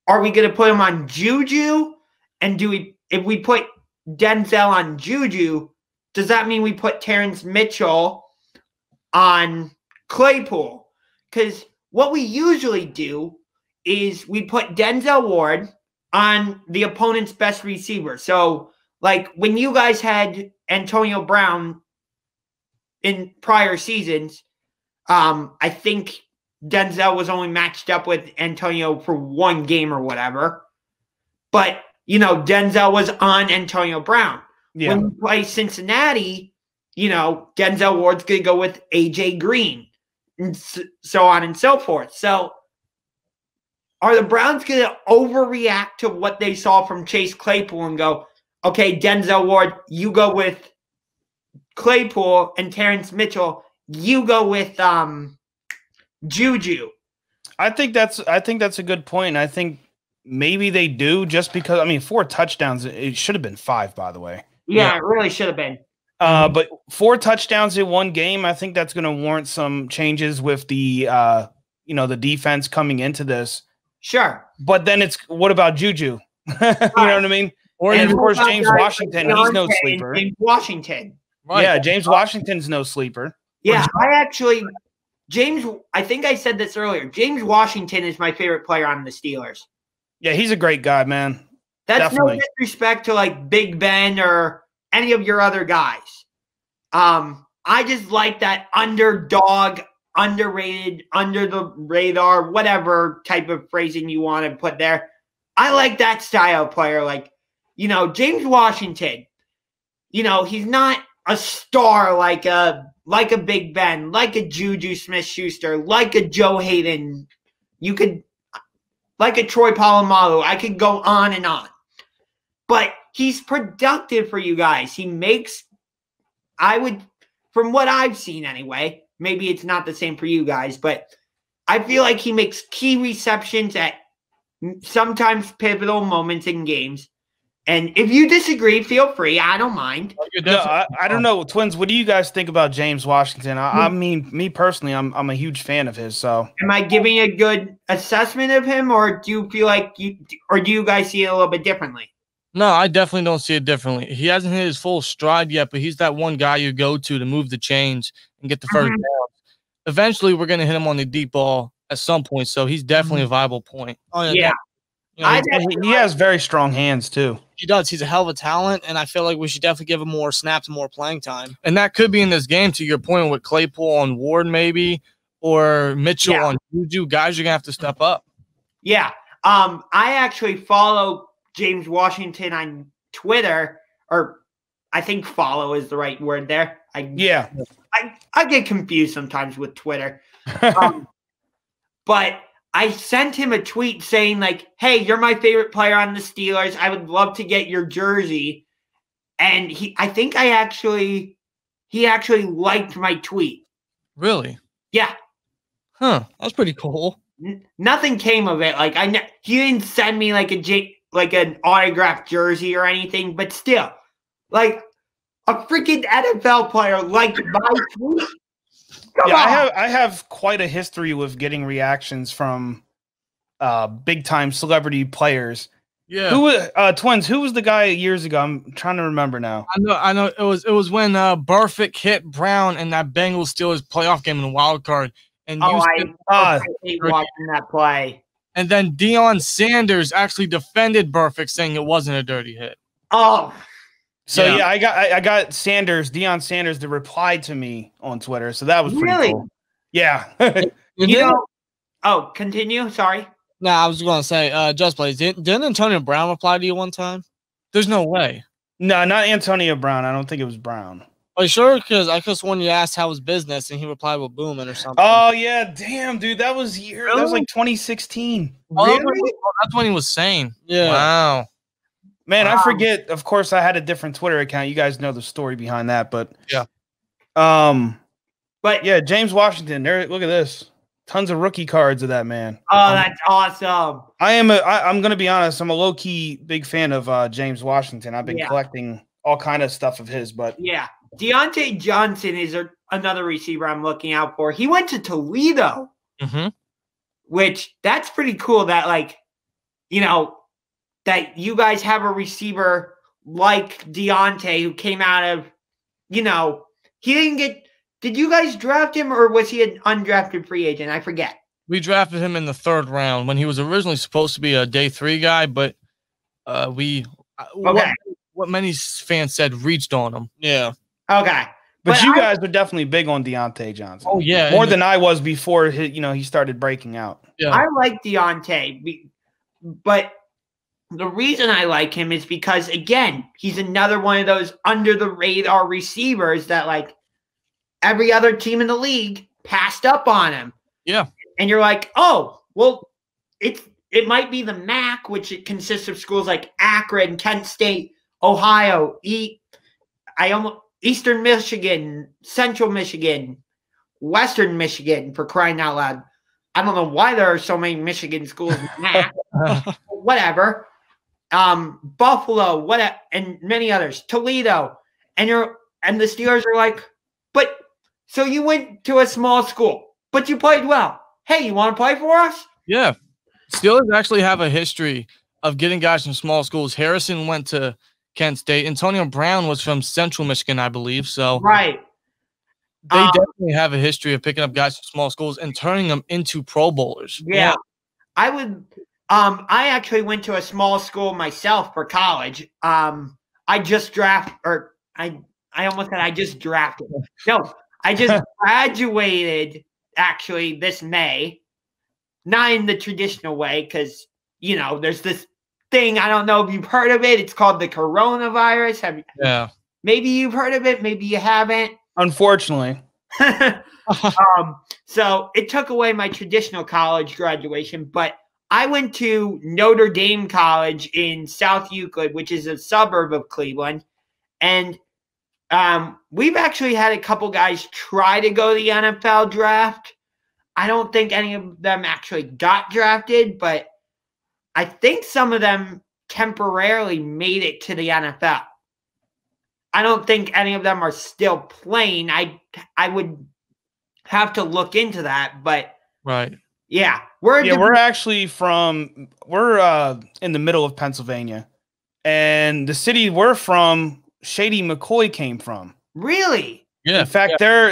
Are we going to put him on Juju? And do we, if we put Denzel on Juju, does that mean we put Terrence Mitchell on Claypool? Because what we usually do is we put Denzel Ward on the opponent's best receiver. So, like, when you guys had Antonio Brown in prior seasons, I think Denzel was only matched up with Antonio for one game or whatever. But, you know, Denzel was on Antonio Brown. Yeah. When we play Cincinnati, you know, Denzel Ward's going to go with A.J. Green and so on and so forth. So, are the Browns going to overreact to what they saw from Chase Claypool and go, okay, Denzel Ward, you go with Claypool, and Terrence Mitchell, you go with Juju? I think that's a good point. I think maybe they do just because, I mean, 4 touchdowns. It should have been 5, by the way. Yeah, yeah. It really should have been. But 4 touchdowns in one game, I think that's going to warrant some changes with the, you know, the defense coming into this. Sure. But then it's, what about Juju? You know what I mean? Or, and of course, James Washington. He's no sleeper. James Washington. Right. Yeah, James Washington's no sleeper. Yeah, I actually – James – I think I said this earlier. James Washington is my favorite player on the Steelers. Yeah, he's a great guy, man. That's definitely. No disrespect to, like, Big Ben or any of your other guys. I just like that underdog – underrated, under the radar, whatever type of phrasing you want to put there. I like that style player. Like, you know, James Washington, you know, he's not a star like a Big Ben, like a Juju Smith-Schuster, like a Joe Hayden. You could, like a Troy Polamalu. I could go on and on. But he's productive for you guys. He makes, I would, from what I've seen anyway, maybe it's not the same for you guys, but I feel like he makes key receptions at sometimes pivotal moments in games. And if you disagree, feel free. I don't mind. No, I don't know. Twins, what do you guys think about James Washington? I mean, me personally, I'm a huge fan of his. So, am I giving a good assessment of him, or do you feel like do you guys see it a little bit differently? No, I definitely don't see it differently. He hasn't hit his full stride yet, but he's that one guy you go to move the chains and get the first down. Eventually, we're going to hit him on the deep ball at some point, so he's definitely a viable point. Oh, yeah. You know, he has very strong hands, too. He does. He's a hell of a talent, and I feel like we should definitely give him more snaps, more playing time. And that could be in this game, to your point, with Claypool on Ward maybe, or Mitchell on Juju. Guys, you're going to have to step up. Yeah. I actually follow James Washington on Twitter, or I think follow is the right word there. I get confused sometimes with Twitter. But I sent him a tweet saying, like, hey, you're my favorite player on the Steelers. I would love to get your jersey. And he actually liked my tweet. Really? Yeah. Huh. That's pretty cool. Nothing came of it. Like, he didn't send me like an autographed jersey or anything, but still, like, a freaking NFL player liked my tweet. Come on. I have quite a history with getting reactions from big-time celebrity players. Yeah. Who was the guy years ago? I'm trying to remember now. I know. It was when Burfict hit Brown in that Bengals Steelers playoff game in the wild card. And I hate watching that play. And then Deion Sanders actually defended Burfict, saying it wasn't a dirty hit. Oh. So yeah, I got Deion Sanders to reply to me on Twitter. So that was pretty cool. Yeah. Continue. Sorry. No, I was going to say, just plays. Didn't Antonio Brown reply to you one time? There's no way. No, not Antonio Brown. I don't think it was Brown. Are you sure? Because I just wanted to ask how was business, and he replied with booming or something. Oh yeah, damn, dude, that was like 2016. Really? That's when he was sane. Yeah. Wow. Man, I forget. Of course, I had a different Twitter account. You guys know the story behind that, but yeah. But yeah, James Washington. There, look at this. Tons of rookie cards of that man. Oh, that's awesome. I'm gonna be honest. I'm a low key big fan of James Washington. I've been collecting all kind of stuff of his, but yeah, Diontae Johnson is another receiver I'm looking out for. He went to Toledo, which that's pretty cool. That that you guys have a receiver like Diontae who came out of, he didn't get – did you guys draft him, or was he an undrafted free agent? I forget. We drafted him in the third round when he was originally supposed to be a day three guy, but what many fans said reached on him. Yeah. Okay. But you guys were definitely big on Diontae Johnson. Oh, yeah. More than I was before, he started breaking out. Yeah. I like Diontae, but – the reason I like him is because, again, he's another one of those under-the-radar receivers that, like, every other team in the league passed up on him. Yeah. And you're like, oh, well, it might be the MAC, which it consists of schools like Akron, Kent State, Ohio, Eastern Michigan, Central Michigan, Western Michigan, for crying out loud. I don't know why there are so many Michigan schools in the MAC. Whatever. Buffalo, what, and many others, Toledo, and the Steelers are like, but so you went to a small school, but you played well. Hey, you want to play for us? Yeah, Steelers actually have a history of getting guys from small schools. Harrison went to Kent State. Antonio Brown was from Central Michigan, I believe. So right, they definitely have a history of picking up guys from small schools and turning them into Pro Bowlers. Yeah, I would. I actually went to a small school myself for college. I just graduated actually this May, not in the traditional way, because, there's this thing, I don't know if you've heard of it. It's called the coronavirus. Maybe you've heard of it. Maybe you haven't. Unfortunately. So it took away my traditional college graduation, but I went to Notre Dame College in South Euclid, which is a suburb of Cleveland. And we've actually had a couple guys try to go to the NFL draft. I don't think any of them actually got drafted, but I think some of them temporarily made it to the NFL. I don't think any of them are still playing. I would have to look into that, but right. Yeah. We're in the middle of Pennsylvania, and the city we're from, Shady McCoy came from. Really? Yeah. In fact, their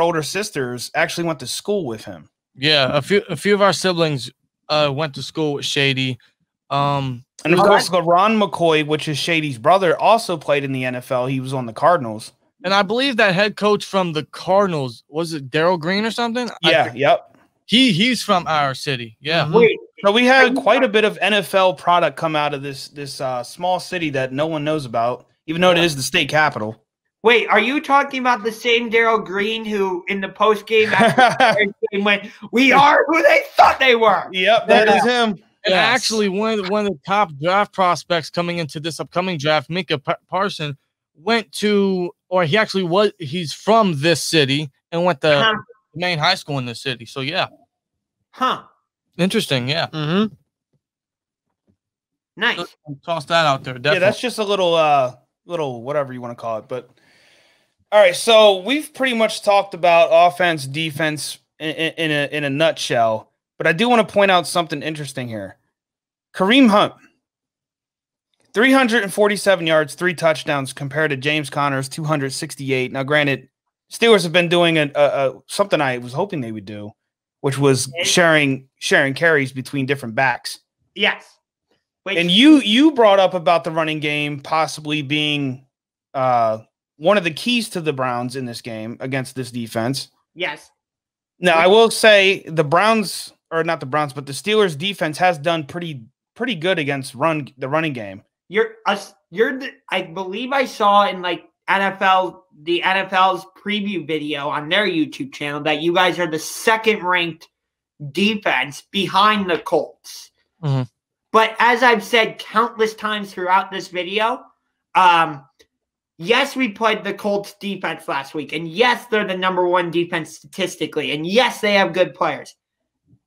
older sisters actually went to school with him. Yeah. A few of our siblings went to school with Shady. And of course, LaRon McCoy, which is Shady's brother, also played in the NFL. He was on the Cardinals. And I believe that head coach from the Cardinals, was it Darryl Green or something? Yeah, yep. He's from our city. Yeah. Wait, so we had quite a bit of NFL product come out of this small city that no one knows about, even though it is the state capital. Wait, are you talking about the same Darryl Green who, in the post-game, went, "We are who they thought they were"? Yep, that is him. And actually, one of the top draft prospects coming into this upcoming draft, Micah Parsons, went to, or he actually was, he's from this city and went to main high school in this city. So, yeah. Huh. Interesting, yeah. Mm-hmm. Nice. Toss that out there. Definitely. Yeah, that's just a little whatever you want to call it. But, all right, so we've pretty much talked about offense, defense in a nutshell. But I do want to point out something interesting here. Kareem Hunt, 347 yards, 3 touchdowns compared to James Conner's 268. Now, granted, Steelers have been doing something I was hoping they would do, which was sharing carries between different backs. Yes. Wait. And you brought up about the running game possibly being one of the keys to the Browns in this game against this defense. Yes. Now, I will say the Steelers defense has done pretty good against the running game. I believe I saw in like the NFL's preview video on their YouTube channel that you guys are the second ranked defense behind the Colts. Mm-hmm. But as I've said countless times throughout this video, yes, we played the Colts defense last week, and yes, they're the #1 defense statistically, and yes, they have good players.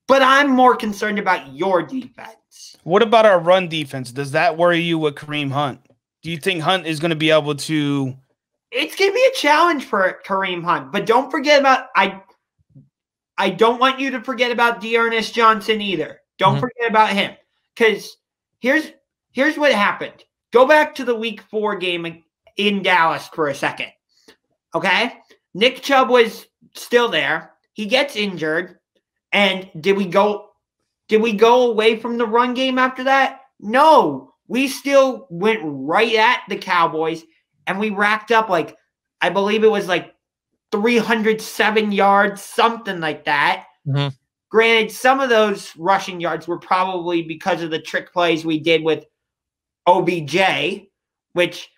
But I'm more concerned about your defense. What about our run defense? Does that worry you with Kareem Hunt? Do you think Hunt is going to be able to? It's going to be a challenge for Kareem Hunt, but don't forget about I don't want you to forget about D'Ernest Johnson either. Don't forget about him, because here's what happened. Go back to the Week 4 game in Dallas for a second. Okay? Nick Chubb was still there. He gets injured. And did we go away from the run game after that? No. We still went right at the Cowboys, and we racked up like, I believe it was like 307 yards, something like that. Mm-hmm. Granted, some of those rushing yards were probably because of the trick plays we did with OBJ, which,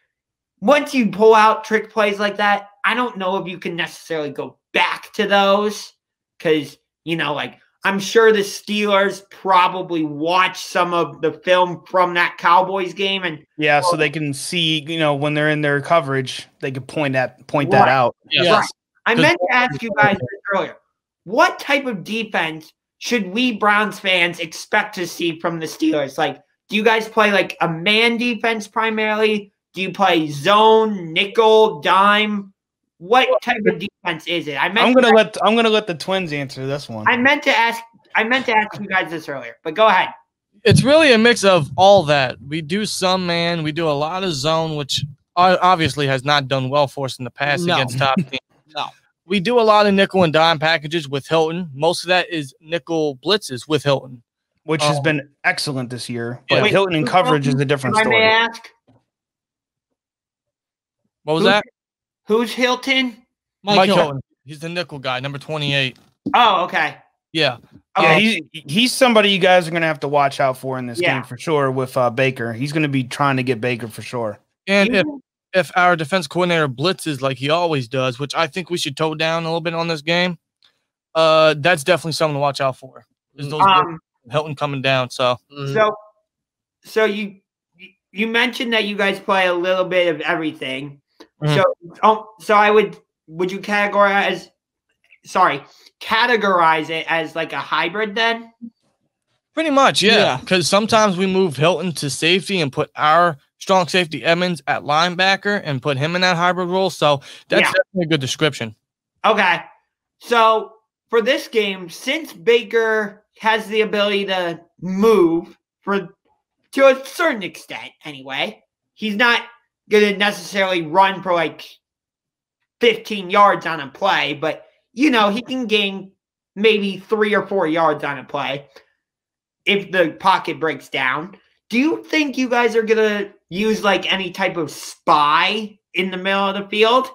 once you pull out trick plays like that, I don't know if you can necessarily go back to those because, you know, like I'm sure the Steelers probably watch some of the film from that Cowboys game. And yeah, so they can see, you know, when they're in their coverage, they can point that out. Yes. Right. I meant to ask you guys earlier, what type of defense should we Browns fans expect to see from the Steelers? Like, do you guys play like a man defense primarily? Do you play zone, nickel, dime? What type of defense is it? I'm gonna let the Twins answer this one. I meant to ask you guys this earlier, but go ahead. It's really a mix of all that. We do some man, we do a lot of zone, which obviously has not done well for us in the past against top teams. No. We do a lot of nickel and dime packages with Hilton. Most of that is nickel blitzes with Hilton, which has been excellent this year. But wait, Hilton in coverage is a different story. May I ask? What was that? Who's Hilton? Mike Hilton. He's the nickel guy, number 28. Oh, okay. Yeah. Yeah, he's somebody you guys are going to have to watch out for in this game for sure with Baker. He's going to be trying to get Baker for sure. And if our defense coordinator blitzes like he always does, which I think we should toe down a little bit on this game, that's definitely something to watch out for. There's those Hilton coming down. So you mentioned that you guys play a little bit of everything. So I would you categorize it as like a hybrid then? Pretty much, yeah. Because sometimes we move Hilton to safety and put our strong safety Edmonds at linebacker and put him in that hybrid role. So that's definitely a good description. Okay. So for this game, since Baker has the ability to move to a certain extent anyway, he's not going to necessarily run for like 15 yards on a play, but you know, he can gain maybe 3 or 4 yards on a play if the pocket breaks down. Do you think you guys are going to use like any type of spy in the middle of the field?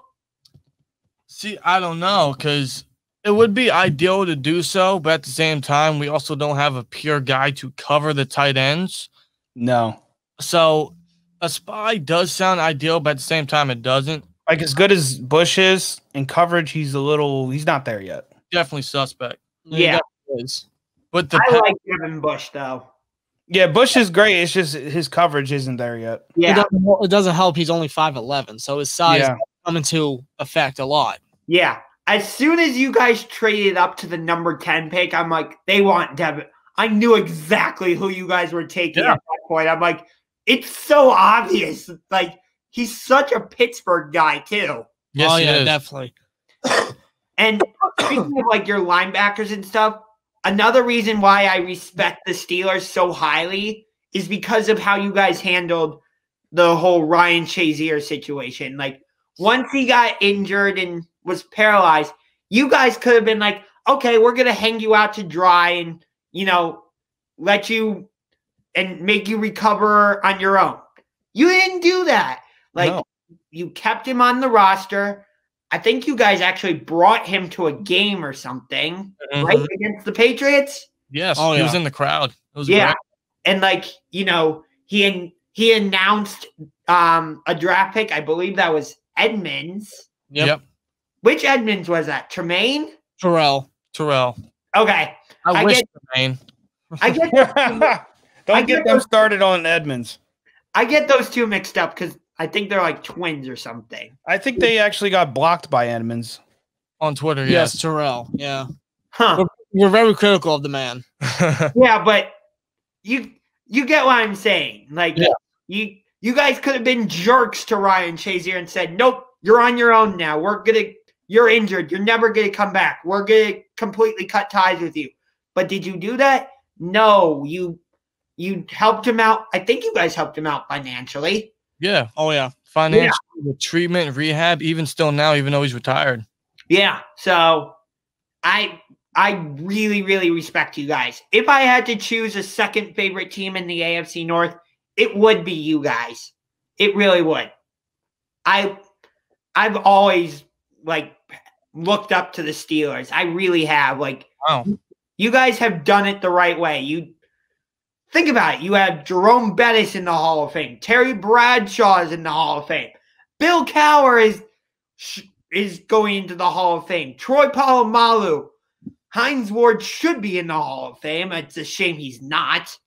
See, I don't know, because it would be ideal to do so, but at the same time, we also don't have a pure guy to cover the tight ends. No. So a spy does sound ideal, but at the same time, it doesn't. Like, as good as Bush is in coverage, he's not there yet. Definitely suspect. Yeah. But I like Devin Bush, though. Yeah, Bush is great. It's just his coverage isn't there yet. Yeah. It doesn't help. He's only 5'11", so his size doesn't come into effect a lot. Yeah. As soon as you guys traded up to the number 10 pick, I'm like, they want Devin. I knew exactly who you guys were taking at that point. I'm like, it's so obvious. Like, he's such a Pittsburgh guy, too. Yes, oh, yeah, definitely. And speaking of, like, your linebackers and stuff, another reason why I respect the Steelers so highly is because of how you guys handled the whole Ryan Shazier situation. Like, once he got injured and was paralyzed, you guys could have been like, okay, we're going to hang you out to dry and, you know, let you and make you recover on your own. You didn't do that. Like, you kept him on the roster. I think you guys actually brought him to a game or something, right, against the Patriots? Yes, he was in the crowd. It was great. And, like, you know, he announced a draft pick. I believe that was Edmonds. Yep. Which Edmonds was that? Tremaine? Terrell. Okay. I wish Tremaine. I get Don't get them started on Edmonds. I get those two mixed up because I think they're like twins or something. I think they actually got blocked by Edmonds on Twitter. Yes, Terrell. Yeah. Huh. We're very critical of the man. Yeah, but you get what I'm saying. Like you guys could have been jerks to Ryan Shazier and said, nope, you're on your own now. You're injured. You're never gonna come back. We're gonna completely cut ties with you. But did you do that? No, you helped him out. I think you guys helped him out financially. Yeah. Oh, yeah. Financial treatment, rehab, even still now, even though he's retired. Yeah. So I really, really respect you guys. If I had to choose a second favorite team in the AFC North, it would be you guys. It really would. I've always, like, looked up to the Steelers. I really have. Like, you guys have done it the right way. Think about it. You have Jerome Bettis in the Hall of Fame. Terry Bradshaw is in the Hall of Fame. Bill Cowher is going into the Hall of Fame. Troy Polamalu. Hines Ward should be in the Hall of Fame. It's a shame he's not.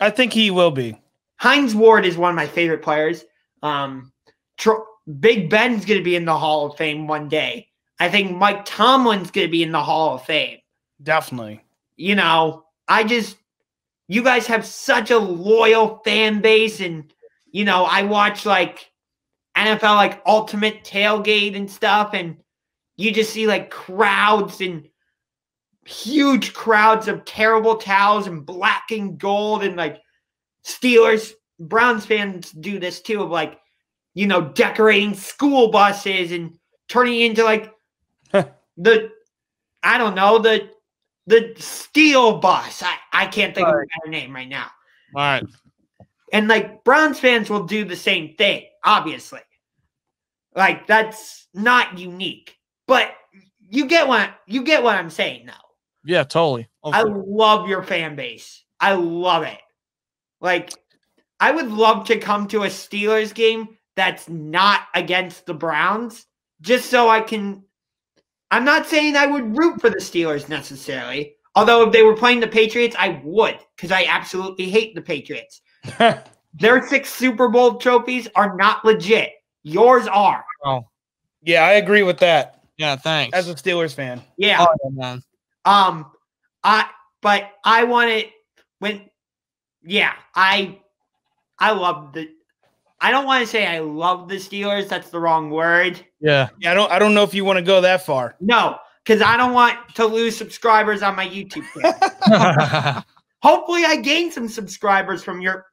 I think he will be. Hines Ward is one of my favorite players. Big Ben's going to be in the Hall of Fame one day. I think Mike Tomlin's going to be in the Hall of Fame. Definitely. You know, you guys have such a loyal fan base, and, you know, I watch, like, NFL, like, Ultimate Tailgate and stuff, and you just see, like, crowds and huge crowds of terrible towels and black and gold, and, like, Steelers, Browns fans do this, too, of, like, you know, decorating school buses and turning into, like, the Steel Bus. I can't think of a better name right now. All right. And, like, Browns fans will do the same thing, obviously. Like, that's not unique. But you get what I'm saying, though. Yeah, totally. I love your fan base. I love it. Like, I would love to come to a Steelers game that's not against the Browns just so I can – I'm not saying I would root for the Steelers necessarily, although if they were playing the Patriots, I would, because I absolutely hate the Patriots. Their 6 Super Bowl trophies are not legit. Yours are. Oh, yeah, I agree with that. Yeah, thanks. As a Steelers fan. Yeah. Oh, man. But I want it I love the. I don't want to say I love the Steelers. That's the wrong word. Yeah. I don't know if you want to go that far. No, because I don't want to lose subscribers on my YouTube channel. Hopefully, I gain some subscribers from your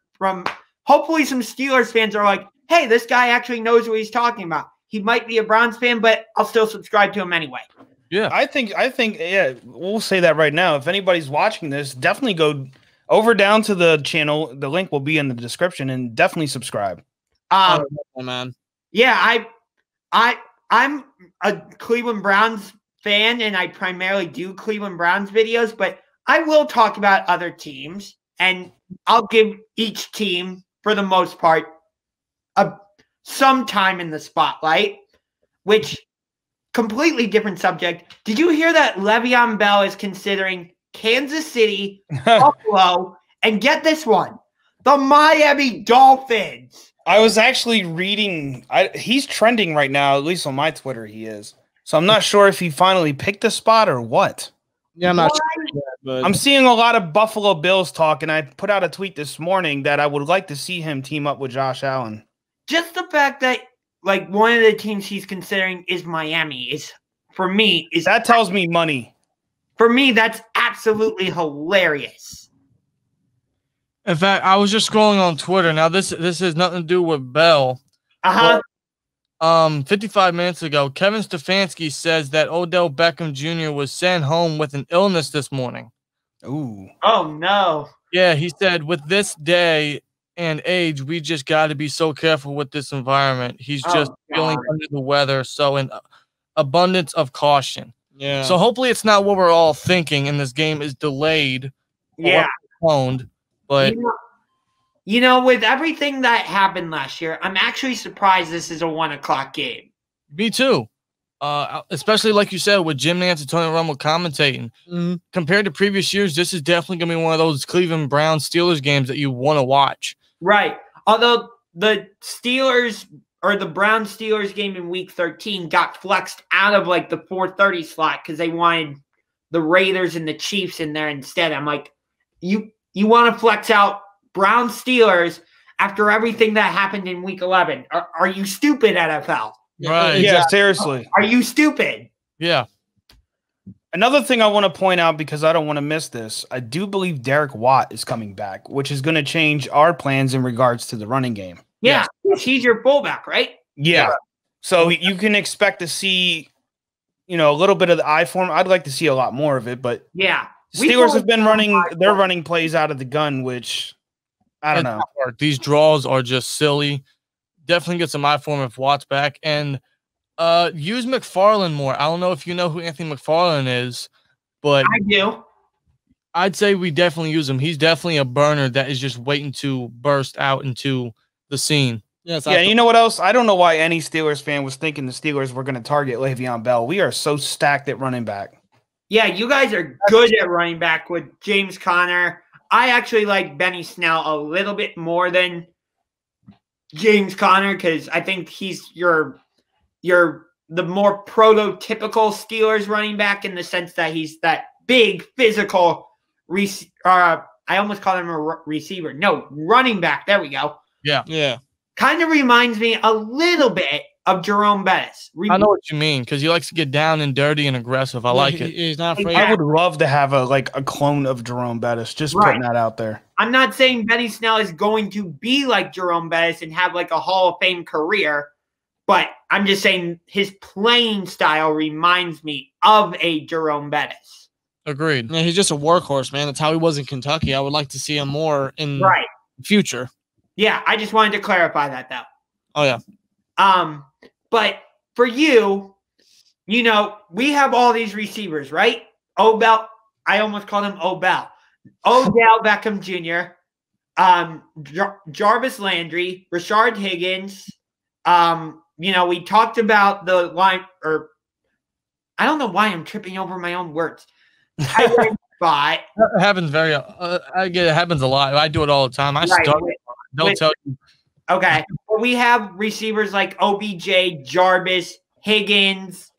Hopefully, some Steelers fans are like, "Hey, this guy actually knows what he's talking about. He might be a Browns fan, but I'll still subscribe to him anyway." Yeah, I think, yeah, we'll say that right now. If anybody's watching this, definitely go over down to the channel. The link will be in the description, and definitely subscribe. Man. Yeah, I'm a Cleveland Browns fan, and I primarily do Cleveland Browns videos, but I will talk about other teams, and I'll give each team, for the most part, some time in the spotlight, which completely different subject. Did you hear that Le'Veon Bell is considering Kansas City, Buffalo, and get this one, the Miami Dolphins? I was actually reading. He's trending right now, at least on my Twitter. He is. So I'm not sure if he finally picked a spot or what. Yeah, I'm not sure. But I'm seeing a lot of Buffalo Bills talk, and I put out a tweet this morning that I would like to see him team up with Josh Allen. Just the fact that, like, one of the teams he's considering is Miami for me, that tells me money. For me, that's absolutely hilarious. In fact, I was just scrolling on Twitter. Now, this has nothing to do with Bell. Uh-huh. 55 minutes ago, Kevin Stefanski says that Odell Beckham Jr. was sent home with an illness this morning. Ooh. Oh, no. Yeah, he said, with this day and age, we just got to be so careful with this environment. He's just feeling under the weather, so an abundance of caution. Yeah. So hopefully it's not what we're all thinking, and this game is delayed. Yeah. Postponed, but... You know, with everything that happened last year, I'm actually surprised this is a 1 o'clock game. Me too. Especially like you said, with Jim Nantz and Tony Romo commentating. Mm-hmm. Compared to previous years, this is definitely going to be one of those Cleveland Browns Steelers games that you want to watch. Right. Although the Steelers or the Browns Steelers game in week 13 got flexed out of like the 4:30 slot because they wanted the Raiders and the Chiefs in there instead. I'm like, you want to flex out Brown Steelers after everything that happened in week 11. Are you stupid, NFL? Right. Yeah, seriously. Are you stupid? Yeah. Another thing I want to point out, because I don't want to miss this, I do believe Derek Watt is coming back, which is going to change our plans in regards to the running game. Yeah. Yes. He's your fullback, right? Yeah. So you can expect to see, you know, a little bit of the I form. I'd like to see a lot more of it, but yeah. Steelers have been running plays out of the gun, which I don't know. These draws are just silly. Definitely get some I form if Watt's back. And use McFarland more. I don't know if you know who Anthony McFarland is, but I do. I'd say we definitely use him. He's definitely a burner that is just waiting to burst out into the scene. Yes, yeah, you know what else? I don't know why any Steelers fan was thinking the Steelers were going to target Le'Veon Bell. We are so stacked at running back. Yeah, you guys are good at running back with James Conner. I actually like Benny Snell a little bit more than James Conner because I think he's the more prototypical Steelers running back in the sense that he's that big physical I almost call him a receiver. No, running back. There we go. Yeah. Kind of reminds me a little bit of Jerome Bettis. I know what you mean because he likes to get down and dirty and aggressive. I like it. He's not afraid. I would love to have a clone of Jerome Bettis. Just putting that out there. I'm not saying Benny Snell is going to be like Jerome Bettis and have like a Hall of Fame career, but I'm just saying his playing style reminds me of a Jerome Bettis. Agreed. Yeah, he's just a workhorse, man. That's how he was in Kentucky. I would like to see him more in the future. Yeah, I just wanted to clarify that though. Oh yeah. But for you, you know, we have all these receivers, right? Odell, I almost called him Odell. Odell Beckham Jr., Jarvis Landry, Rashard Higgins. You know, we talked about the line, or I don't know why I'm tripping over my own words. That happens it happens a lot. I do it all the time. Don't tell you. Okay, well, we have receivers like OBJ, Jarvis, Higgins.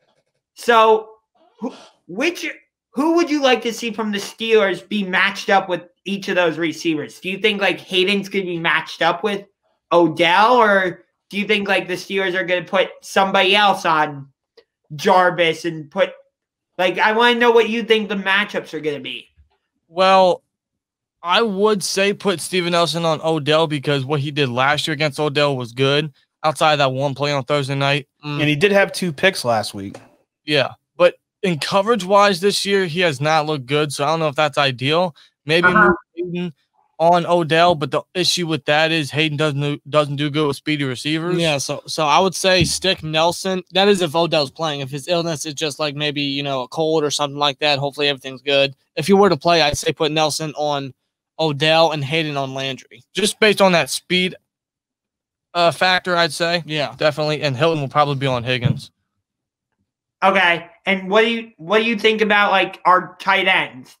So, who would you like to see from the Steelers be matched up with each of those receivers? Do you think like Hayden's going to be matched up with Odell, or do you think like the Steelers are going to put somebody else on Jarvis and put like, I want to know what you think the matchups are going to be. Well, I would say put Steven Nelson on Odell because what he did last year against Odell was good outside of that one play on Thursday night. And he did have 2 picks last week. Yeah. But in coverage-wise this year, he has not looked good, so I don't know if that's ideal. Maybe move Hayden on Odell, but the issue with that is Hayden doesn't do good with speedy receivers. Yeah, so I would say stick Nelson. That is if Odell's playing. If his illness is just like maybe, you know, a cold or something like that, hopefully everything's good. If he were to play, I'd say put Nelson on Odell and Hayden on Landry. Just based on that speed factor, I'd say. Yeah, definitely. And Hilton will probably be on Higgins. Okay. And what do you think about like our tight ends?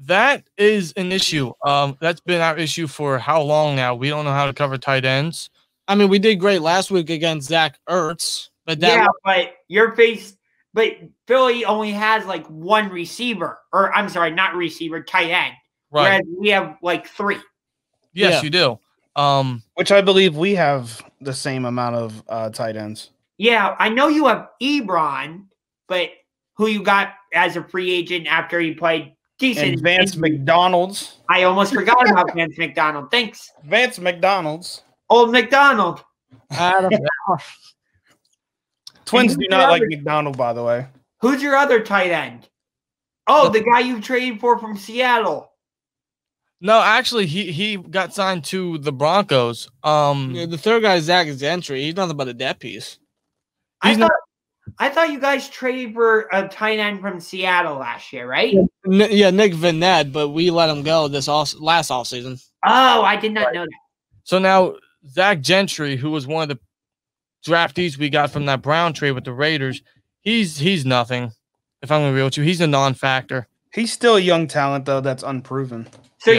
That is an issue. That's been our issue for how long now? We don't know how to cover tight ends. I mean, we did great last week against Zach Ertz, but that but Philly only has like one receiver, or I'm sorry, not receiver, tight end. Right. Whereas we have like 3. Yes, you do. Which I believe we have the same amount of tight ends. Yeah, I know you have Ebron, but who you got as a free agent after he played decent. And Vance McDonald's. I almost forgot about Vance McDonald. Thanks. Vance McDonald's. Old McDonald. I don't know. Twins do not like McDonald, by the way. Who's your other tight end? Oh, the guy you traded for from Seattle. No, actually, he got signed to the Broncos. Yeah, the third guy is Zach Gentry. He's nothing but a debt piece. I thought you guys traded for a tight end from Seattle last year, right? Yeah, Nick Vanette, but we let him go last offseason. Oh, I did not know that. So now Zach Gentry, who was one of the draftees we got from that Brown trade with the Raiders, he's nothing. If I'm going to be real with you, he's a non-factor. He's still a young talent, though, that's unproven. So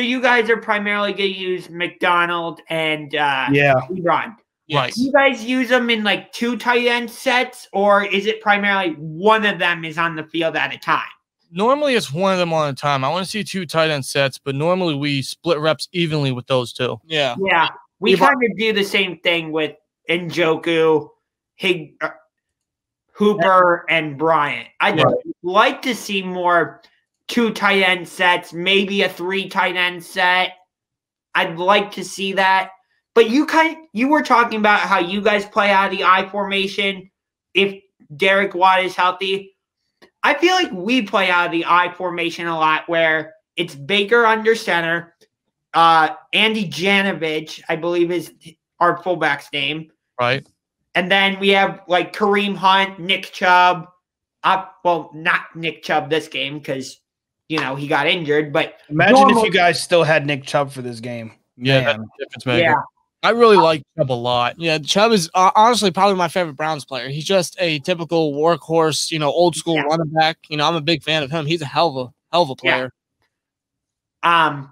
you guys are primarily going to use McDonald and Ebron. Right. Do you guys use them in like 2 tight end sets, or is it primarily one of them is on the field at a time? Normally it's one of them on a time. I want to see 2 tight end sets, but normally we split reps evenly with those 2. Yeah. Yeah. We kind of do the same thing with Njoku, Hooper, and Bryant. I'd like to see more 2 tight end sets, maybe a 3 tight end set. I'd like to see that. But you were talking about how you guys play out of the I formation if Derek Watt is healthy. I feel like we play out of the I formation a lot where it's Baker under center, Andy Janovich, I believe is our fullback's name. Right. And then we have like Kareem Hunt, Nick Chubb. Well, not Nick Chubb this game because, you know, he got injured. But imagine if you guys still had Nick Chubb for this game. Yeah, that's the difference maker. Yeah. I really like Chubb a lot. Yeah, Chubb is honestly probably my favorite Browns player. He's just a typical workhorse, you know, old school running back. You know, I'm a big fan of him. He's a hell of a player. Yeah.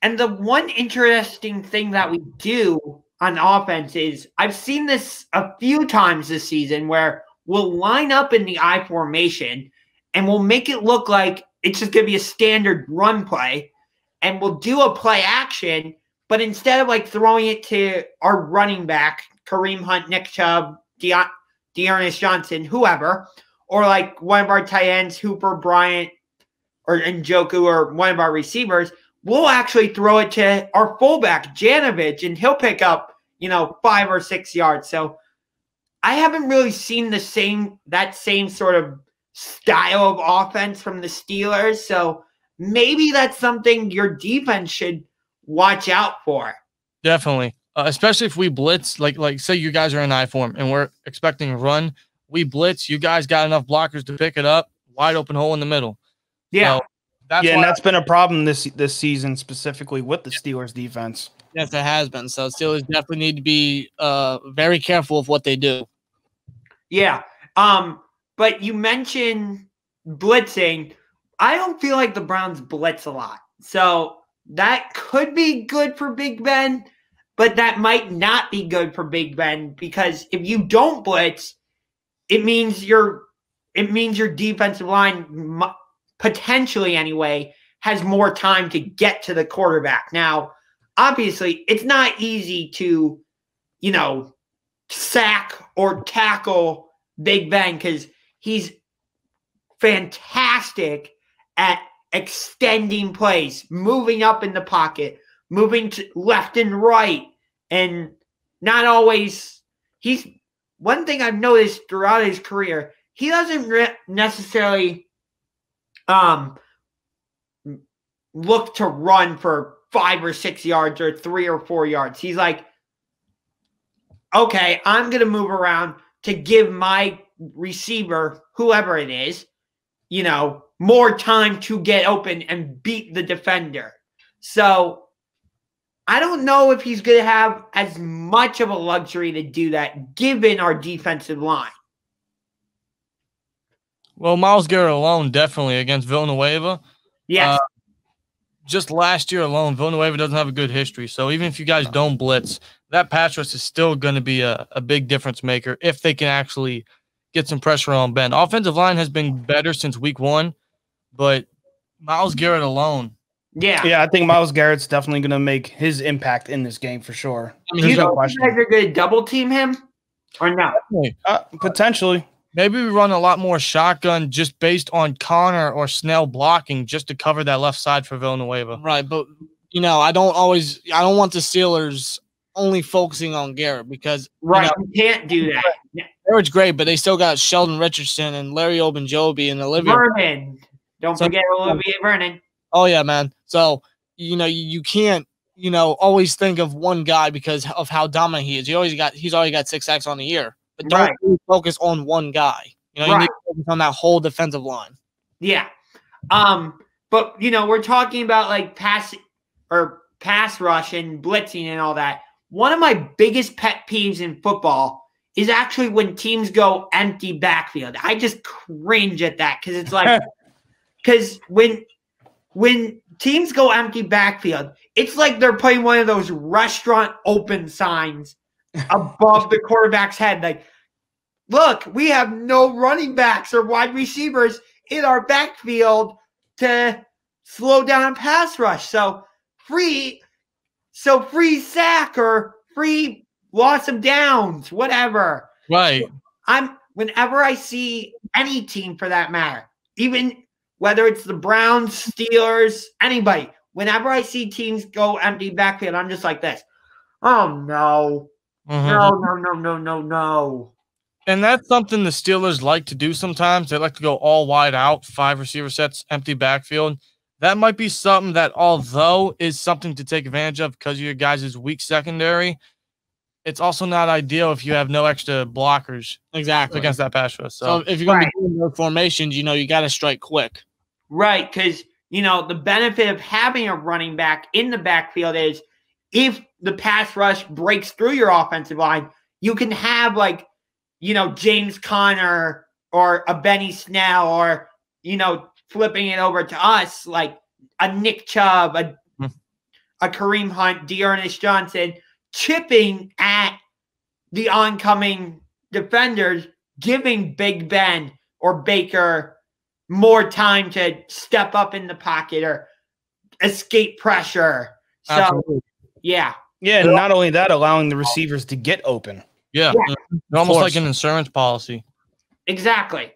And the one interesting thing that we do on offense is I've seen this a few times this season where we'll line up in the I formation and we'll make it look like it's just going to be a standard run play, and we'll do a play action, but instead of like throwing it to our running back, Kareem Hunt, Nick Chubb, Dearness Johnson, whoever, or like one of our tight ends, Hooper, Bryant, or Njoku, or one of our receivers, we'll actually throw it to our fullback, Janovich, and he'll pick up, you know, 5 or 6 yards. So I haven't really seen that same sort of style of offense from the Steelers. So maybe that's something your defense should watch out for. Definitely. Especially if we blitz, like say you guys are in I form and we're expecting a run, we blitz, you guys got enough blockers to pick it up, wide open hole in the middle. Yeah. So that's been a problem this season specifically with the Steelers defense. Yes, it has been. So Steelers definitely need to be very careful of what they do. Yeah. But you mentioned blitzing. I don't feel like the Browns blitz a lot. So that could be good for Big Ben, but that might not be good for Big Ben because if you don't blitz, it means your defensive line potentially anyway, has more time to get to the quarterback. Now, obviously, it's not easy to, you know, sack or tackle Big Ben because he's fantastic at extending plays, moving up in the pocket, moving to left and right, and not always – he's – one thing I've noticed throughout his career, he doesn't necessarily look to run for 5 or 6 yards or 3 or 4 yards. He's like, okay, I'm going to move around to give my receiver, whoever it is, you know, more time to get open and beat the defender. So I don't know if he's going to have as much of a luxury to do that given our defensive line. Well, Myles Garrett alone definitely against Villanueva. Yes. Just last year alone, Villanueva doesn't have a good history. So even if you guys don't blitz, that pass rush is still going to be a big difference maker if they can actually get some pressure on Ben. Offensive line has been better since week 1, but Myles Garrett alone. Yeah. Yeah, I think Myles Garrett's definitely going to make his impact in this game for sure. I mean, you guys are going to double team him or not? Potentially. Maybe we run a lot more shotgun just based on Connor or Snell blocking just to cover that left side for Villanueva. Right, but, you know, I don't want the Steelers only focusing on Garrett because – Right, you can't do that. Garrett's great, but they still got Sheldon Richardson and Larry Ogunjobi and Olivia Vernon. Don't forget Olivia Vernon. Oh, yeah, man. So, you know, you can't, you know, always think of one guy because of how dominant he is. He's already got 6 sacks on the year. But don't really focus on one guy. You know, you need to focus on that whole defensive line. Yeah. But, you know, we're talking about, like, pass rush and blitzing and all that. One of my biggest pet peeves in football is actually when teams go empty backfield. I just cringe at that because it's like – because when teams go empty backfield, it's like they're putting one of those restaurant open signs above the quarterback's head, like, look, we have no running backs or wide receivers in our backfield to slow down pass rush. So free sack or free loss of downs, whatever. Right. Whenever I see any team for that matter, even whether it's the Browns, Steelers, anybody, whenever I see teams go empty backfield, I'm just like this. Oh no. No. And that's something the Steelers like to do sometimes. They like to go all wide out, 5 receiver sets, empty backfield. That might be something that, although is something to take advantage of because of your guys' weak secondary, it's also not ideal if you have no extra blockers against that pass rush. So if you're going to be doing those formations, you know, you got to strike quick. Right, because, you know, the benefit of having a running back in the backfield is if the pass rush breaks through your offensive line, you can have, like, you know, James Conner or a Benny Snell or, you know, flipping it over to us, like a Nick Chubb, a Kareem Hunt, D'Ernest Johnson, chipping at the oncoming defenders, giving Big Ben or Baker more time to step up in the pocket or escape pressure. So, absolutely. Yeah. Yeah, and not only that, allowing the receivers to get open. Yeah. Almost like an insurance policy. Exactly.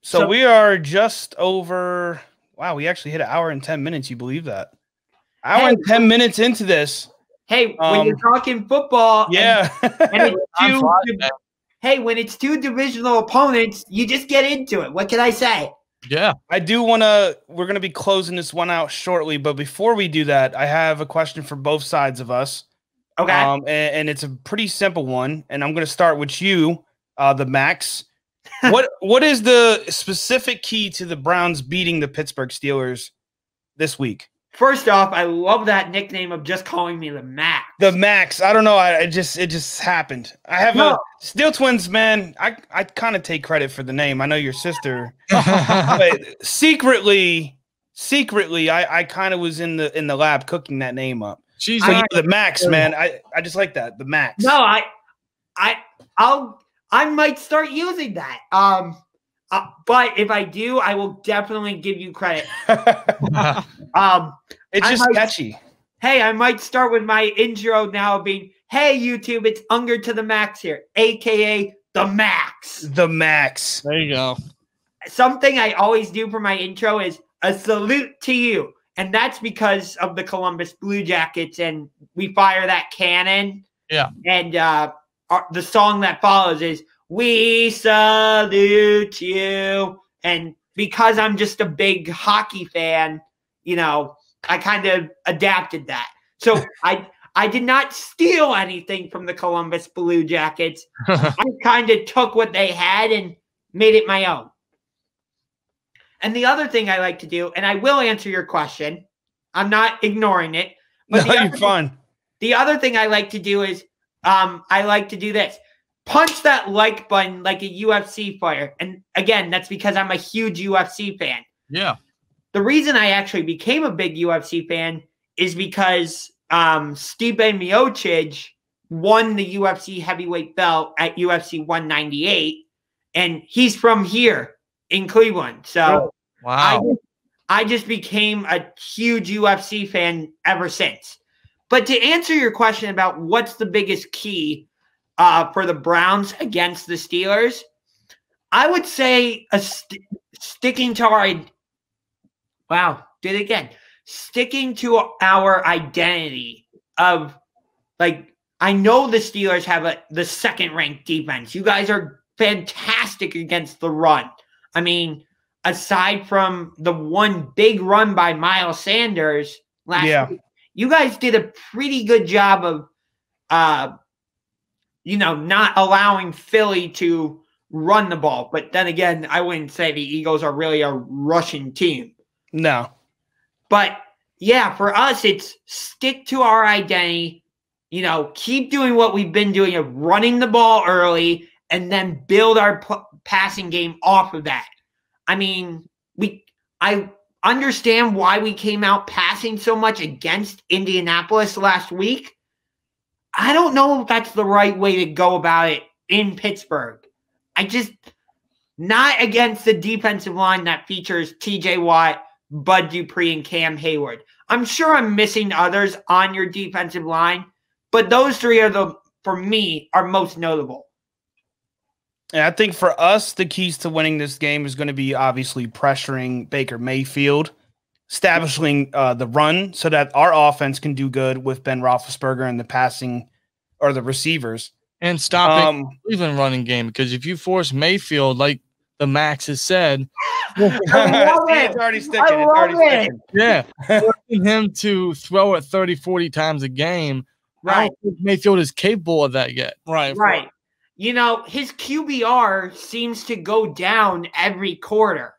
So we are just over – wow, we actually hit 1 hour and 10 minutes. You believe that? Hour and 10 minutes into this. Hey, when you're talking football. Yeah. And when it's 2 divisional opponents, you just get into it. What can I say? Yeah. I do want to – we're going to be closing this one out shortly, but before we do that, I have a question for both sides of us. Okay. And it's a pretty simple one, and I'm going to start with you, the Max. What is the specific key to the Browns beating the Pittsburgh Steelers this week? First off, I love that nickname of just calling me the Max. The Max. I don't know. It just happened. I have a Steel Twins, man. I kind of take credit for the name. I know your sister, but secretly, I kind of was in the lab cooking that name up. Jeez, so the Max, man. I just like that. The Max. No, I might start using that. But if I do, I will definitely give you credit. It's just catchy. Hey, I might start with my intro now being, hey, YouTube, it's Unger to the Max here, a.k.a. The Max. The Max. There you go. Something I always do for my intro is a salute to you. And that's because of the Columbus Blue Jackets, and we fire that cannon. Yeah. And the song that follows is, we salute you. And because I'm just a big hockey fan, you know, I kind of adapted that. So I did not steal anything from the Columbus Blue Jackets. I kind of took what they had and made it my own. And the other thing I like to do, and I will answer your question, I'm not ignoring it. But no, you're fine. The other thing I like to do is I like to do this. Punch that like button like a UFC fighter. And, again, that's because I'm a huge UFC fan. Yeah. The reason I actually became a big UFC fan is because Stipe Miocic won the UFC heavyweight belt at UFC 198, and he's from here. In Cleveland. So wow. I just became a huge UFC fan ever since. But to answer your question about what's the biggest key for the Browns against the Steelers, I would say sticking to our – wow, did it again. Sticking to our identity of, like, I know the Steelers have the second-ranked defense. You guys are fantastic against the run. I mean, aside from the one big run by Myles Sanders last week, you guys did a pretty good job of, you know, not allowing Philly to run the ball. But then again, I wouldn't say the Eagles are really a rushing team. No. But, yeah, for us, it's stick to our identity, you know, keep doing what we've been doing of running the ball early and then build our passing game off of that. I mean, I understand why we came out passing so much against Indianapolis last week. I don't know if that's the right way to go about it in Pittsburgh. I just not against the defensive line that features T.J. Watt, Bud Dupree, and Cam Hayward. I'm sure I'm missing others on your defensive line, but those three are the, for me, are most notable. And I think for us, the keys to winning this game is going to be obviously pressuring Baker Mayfield, establishing the run so that our offense can do good with Ben Roethlisberger and the passing or the receivers. And stopping the Cleveland running game, because if you force Mayfield, like the Max has said, it's already sticking. It's already sticking. Yeah. Forcing him to throw it 30, 40 times a game. Right. I don't think Mayfield is capable of that yet. Right. Right. You know, his QBR seems to go down every quarter.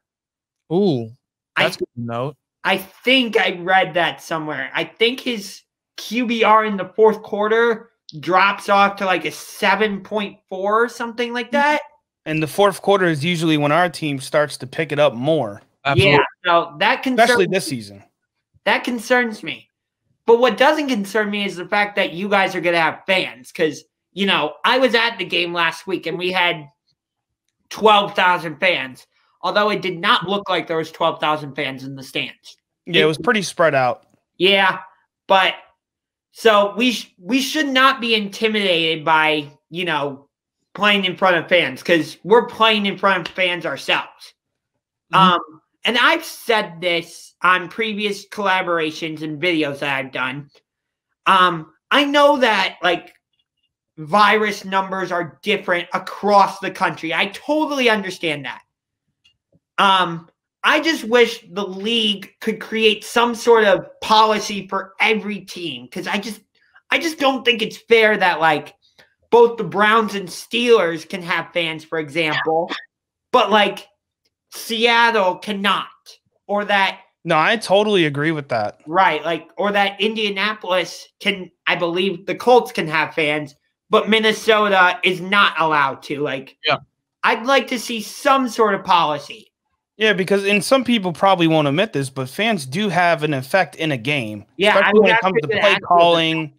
Ooh, that's a good note. I think I read that somewhere. I think his QBR in the fourth quarter drops off to like a 7.4 or something like that. And the fourth quarter is usually when our team starts to pick it up more. Absolutely. Yeah, so that concerns me. Especially this season. That concerns me. But what doesn't concern me is the fact that you guys are going to have fans, because – you know, I was at the game last week, and we had 12,000 fans, although it did not look like there was 12,000 fans in the stands. Yeah, it was pretty spread out. Yeah, but so we should not be intimidated by, you know, playing in front of fans, because we're playing in front of fans ourselves. Mm-hmm. And I've said this on previous collaborations and videos that I've done. I know that, like, virus numbers are different across the country. I totally understand that. I just wish the league could create some sort of policy for every team, because I just don't think it's fair that, like, both the Browns and Steelers can have fans, for example, but, like, Seattle cannot, or that. No, I totally agree with that. Right, like, or that Indianapolis can, I believe the Colts can have fans, but Minnesota is not allowed to. Like, yeah. I'd like to see some sort of policy. Yeah, because, and some people probably won't admit this, but fans do have an effect in a game. Yeah, especially when it comes to play calling,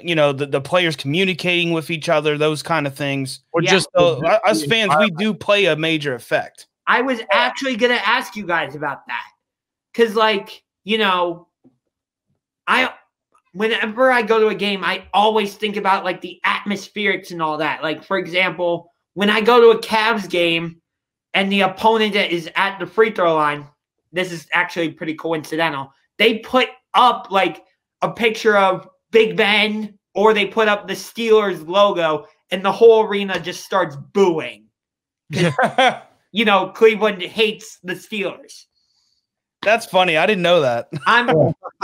you know, the players communicating with each other, those kind of things. Or just us fans, we do play a major effect. I was actually going to ask you guys about that. Because, like, you know, whenever I go to a game, I always think about, like, the atmospherics and all that. Like, for example, when I go to a Cavs game and the opponent that is at the free throw line, this is actually pretty coincidental, they put up, like, a picture of Big Ben or they put up the Steelers logo and the whole arena just starts booing. You know, Cleveland hates the Steelers. That's funny. I didn't know that.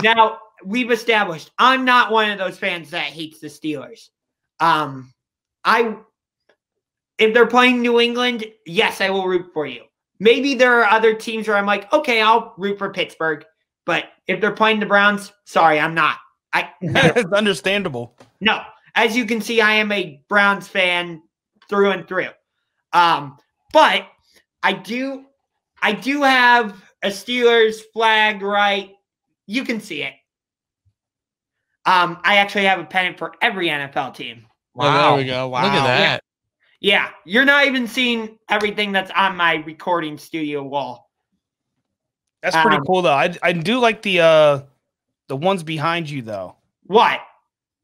Now, we've established I'm not one of those fans that hates the Steelers. If they're playing New England, yes, I will root for you. Maybe there are other teams where I'm like, okay, I'll root for Pittsburgh. But if they're playing the Browns, sorry, I'm not. It's understandable. No. As you can see, I am a Browns fan through and through. But I do have a Steelers flag, right? You can see it. I actually have a pennant for every NFL team. Wow. Oh, there we go. Wow. Look at that. Yeah. Yeah. You're not even seeing everything that's on my recording studio wall. That's pretty cool, though. I do like the ones behind you, though. What?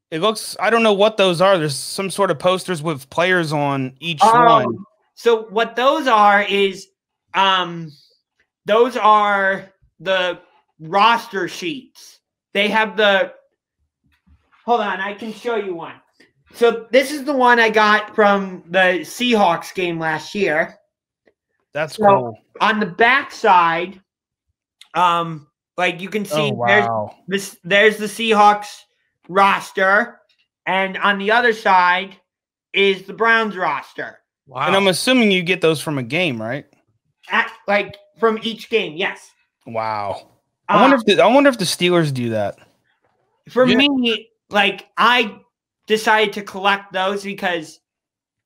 It looks, I don't know what those are. There's some sort of posters with players on each one. So what those are is, those are the roster sheets. They have the, hold on, I can show you one. So this is the one I got from the Seahawks game last year. That's cool. On the back side, like you can see, oh, wow. there's the Seahawks roster, and on the other side is the Browns roster. Wow. And I'm assuming you get those from a game, right? Like from each game, yes. Wow. I wonder if the Steelers do that. For me, like I decided to collect those because,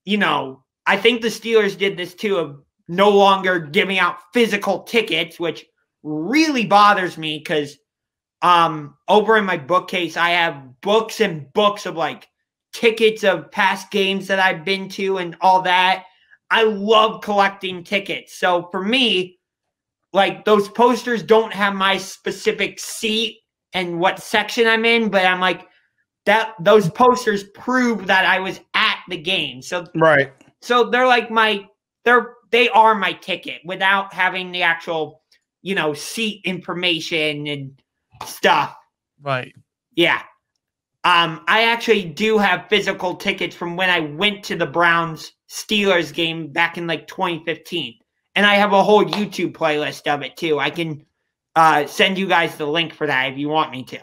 you know, I think the Steelers did this too of no longer giving out physical tickets, which really bothers me because over in my bookcase, I have books and books of like tickets of past games that I've been to and all that. I love collecting tickets. So for me, like those posters don't have my specific seat and what section I'm in, but I'm like that those posters prove that I was at the game. So right. So they're like they are my ticket without having the actual, you know, seat information and stuff. Right. Yeah. I actually do have physical tickets from when I went to the Browns Steelers game back in like 2015. And I have a whole YouTube playlist of it too. I can send you guys the link for that if you want me to.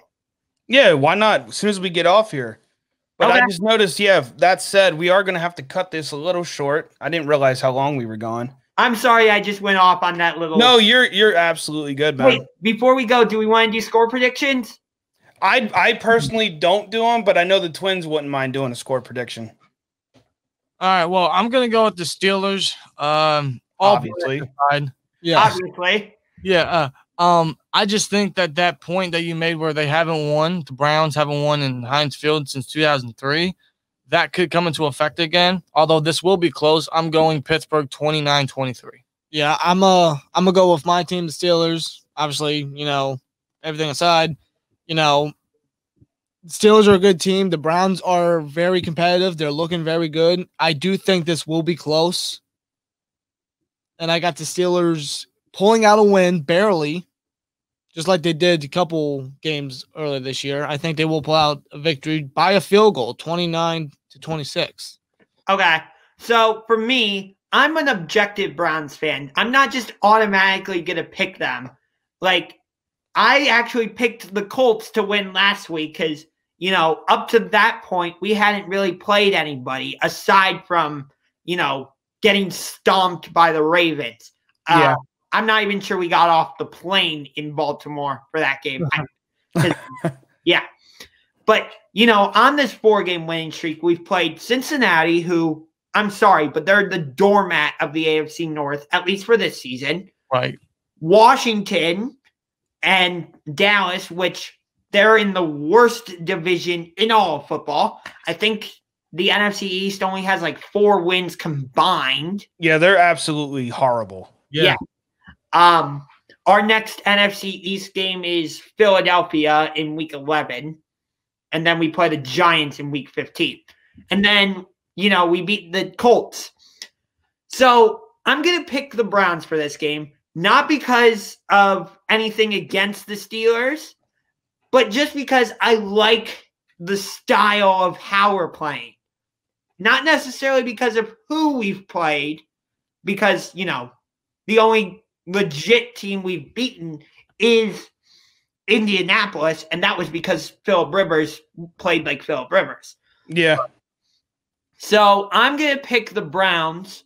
Yeah, why not? As soon as we get off here. But okay. I just noticed, yeah, that said, we are going to have to cut this a little short. I didn't realize how long we were gone. I'm sorry I just went off on that little... No, you're absolutely good, man. Wait, before we go, do we want to do score predictions? I personally don't do them, but I know the Twins wouldn't mind doing a score prediction. All right, well, I'm going to go with the Steelers. Obviously. Yeah. Obviously. Yeah. I just think that point that you made where they haven't won, the Browns haven't won in Heinz Field since 2003, that could come into effect again. Although this will be close. I'm going Pittsburgh 29-23. Yeah, I'm going to go with my team, the Steelers. Obviously, you know, everything aside, you know, Steelers are a good team. The Browns are very competitive. They're looking very good. I do think this will be close. And I got the Steelers pulling out a win, barely, just like they did a couple games earlier this year. I think they will pull out a victory by a field goal, 29-26. Okay. So, for me, I'm an objective Browns fan. I'm not just automatically going to pick them. Like, I actually picked the Colts to win last week because, you know, up to that point, we hadn't really played anybody aside from, you know, getting stomped by the Ravens. Yeah. I'm not even sure we got off the plane in Baltimore for that game. Yeah. But, you know, on this four-game winning streak, we've played Cincinnati, who, I'm sorry, but they're the doormat of the AFC North, at least for this season. Right. Washington and Dallas, which they're in the worst division in all of football. I think the NFC East only has like 4 wins combined. Yeah, they're absolutely horrible. Yeah. Our next NFC East game is Philadelphia in Week 11. And then we play the Giants in Week 15. And then, you know, we beat the Colts. So I'm going to pick the Browns for this game, not because of anything against the Steelers, but just because I like the style of how we're playing. Not necessarily because of who we've played, because, you know, the only legit team we've beaten is Indianapolis, and that was because Philip Rivers played like Philip Rivers. Yeah. So I'm going to pick the Browns.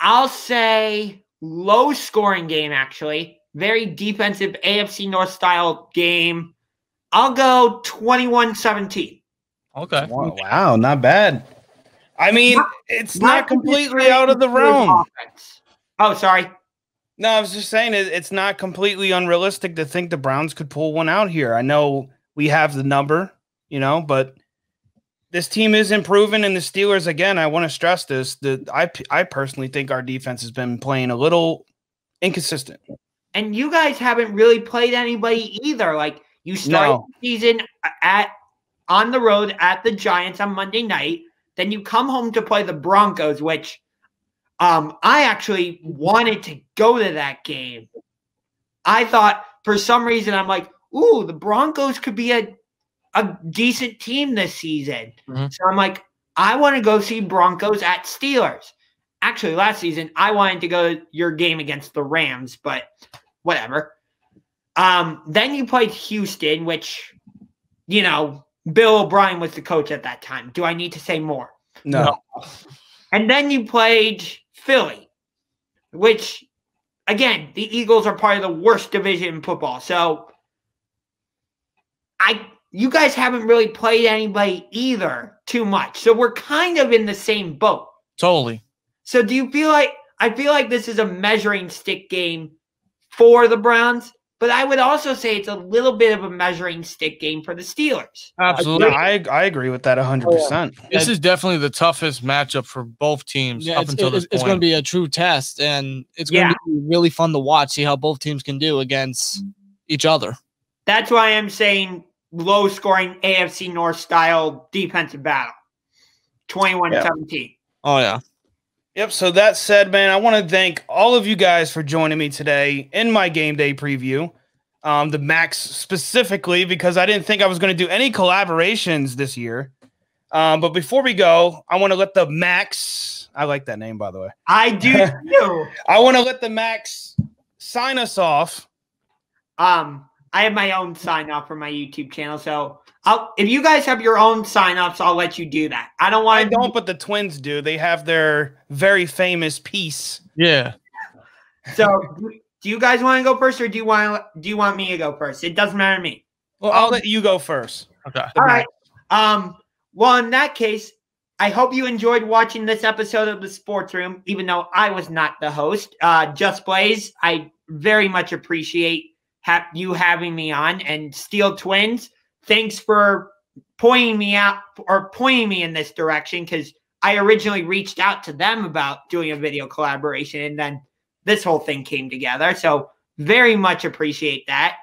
I'll say low-scoring game, actually. Very defensive AFC North-style game. I'll go 21-17. Okay. Wow, not bad. I mean, it's not completely out of the realm. Oh, sorry. No, I was just saying it's not completely unrealistic to think the Browns could pull one out here. I know we have the number, you know, but this team is improving, and the Steelers, again, I want to stress this. I personally think our defense has been playing a little inconsistent. And you guys haven't really played anybody either. Like, you started the season on the road at the Giants on Monday night. Then you come home to play the Broncos, which I actually wanted to go to that game. I thought, for some reason, I'm like, ooh, the Broncos could be a decent team this season. Mm-hmm. So I'm like, I want to go see Broncos at Steelers. Actually, last season, I wanted to go to your game against the Rams, but whatever. Then you played Houston, which, you know, Bill O'Brien was the coach at that time. Do I need to say more? No. And then you played Philly, which, again, the Eagles are probably the worst division in football. So you guys haven't really played anybody either too much. So we're kind of in the same boat. Totally. So do you feel like – I feel like this is a measuring stick game for the Browns? But I would also say it's a little bit of a measuring stick game for the Steelers. Absolutely. I agree with that 100%. This is definitely the toughest matchup for both teams up until this point. It's going to be a true test, and it's going to be really fun to watch, see how both teams can do against each other. That's why I'm saying low-scoring AFC North-style defensive battle, 21-17. Oh, yeah. Yep, so that said, man, I want to thank all of you guys for joining me today in my game day preview, the Max specifically, because I didn't think I was going to do any collaborations this year. But before we go, I want to let the Max, I like that name, by the way. I do too. I want to let the Max sign us off. I have my own sign-off for my YouTube channel, so if you guys have your own sign-offs, I'll let you do that. I don't want to. I don't, but the Twins do. They have their very famous piece. Yeah. So, do you guys want to go first, or do you want me to go first? It doesn't matter to me. Well, I'll let you go first. Okay. All right. Well, in that case, I hope you enjoyed watching this episode of the Sports Room, even though I was not the host. Just Blaze, I very much appreciate you having me on, and Steel Twins. Thanks for pointing me out or pointing me in this direction, because I originally reached out to them about doing a video collaboration, and then this whole thing came together. So very much appreciate that.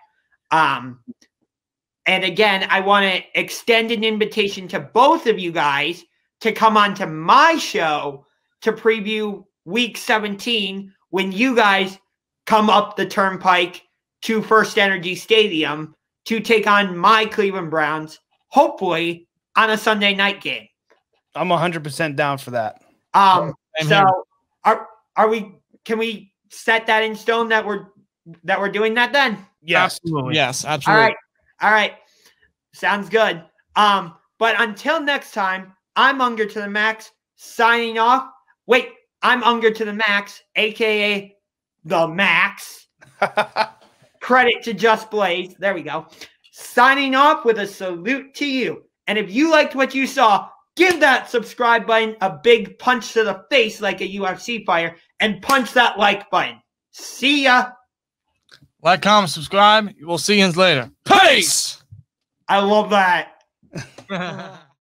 And again, I want to extend an invitation to both of you guys to come on to my show to preview Week 17 when you guys come up the turnpike to First Energy Stadium to take on my Cleveland Browns, hopefully on a Sunday night game. I'm 100% down for that. Can we set that in stone that we're doing that then? Yes. Absolutely. Yes, absolutely. All right. Sounds good. But until next time, I'm Unger to the Max signing off. Wait, I'm Unger to the Max, aka the Max. Credit to Just Blaze. There we go. Signing off with a salute to you. And if you liked what you saw, give that subscribe button a big punch to the face like a UFC fighter, and punch that like button. See ya. Like, comment, subscribe. We'll see you later. Peace. I love that.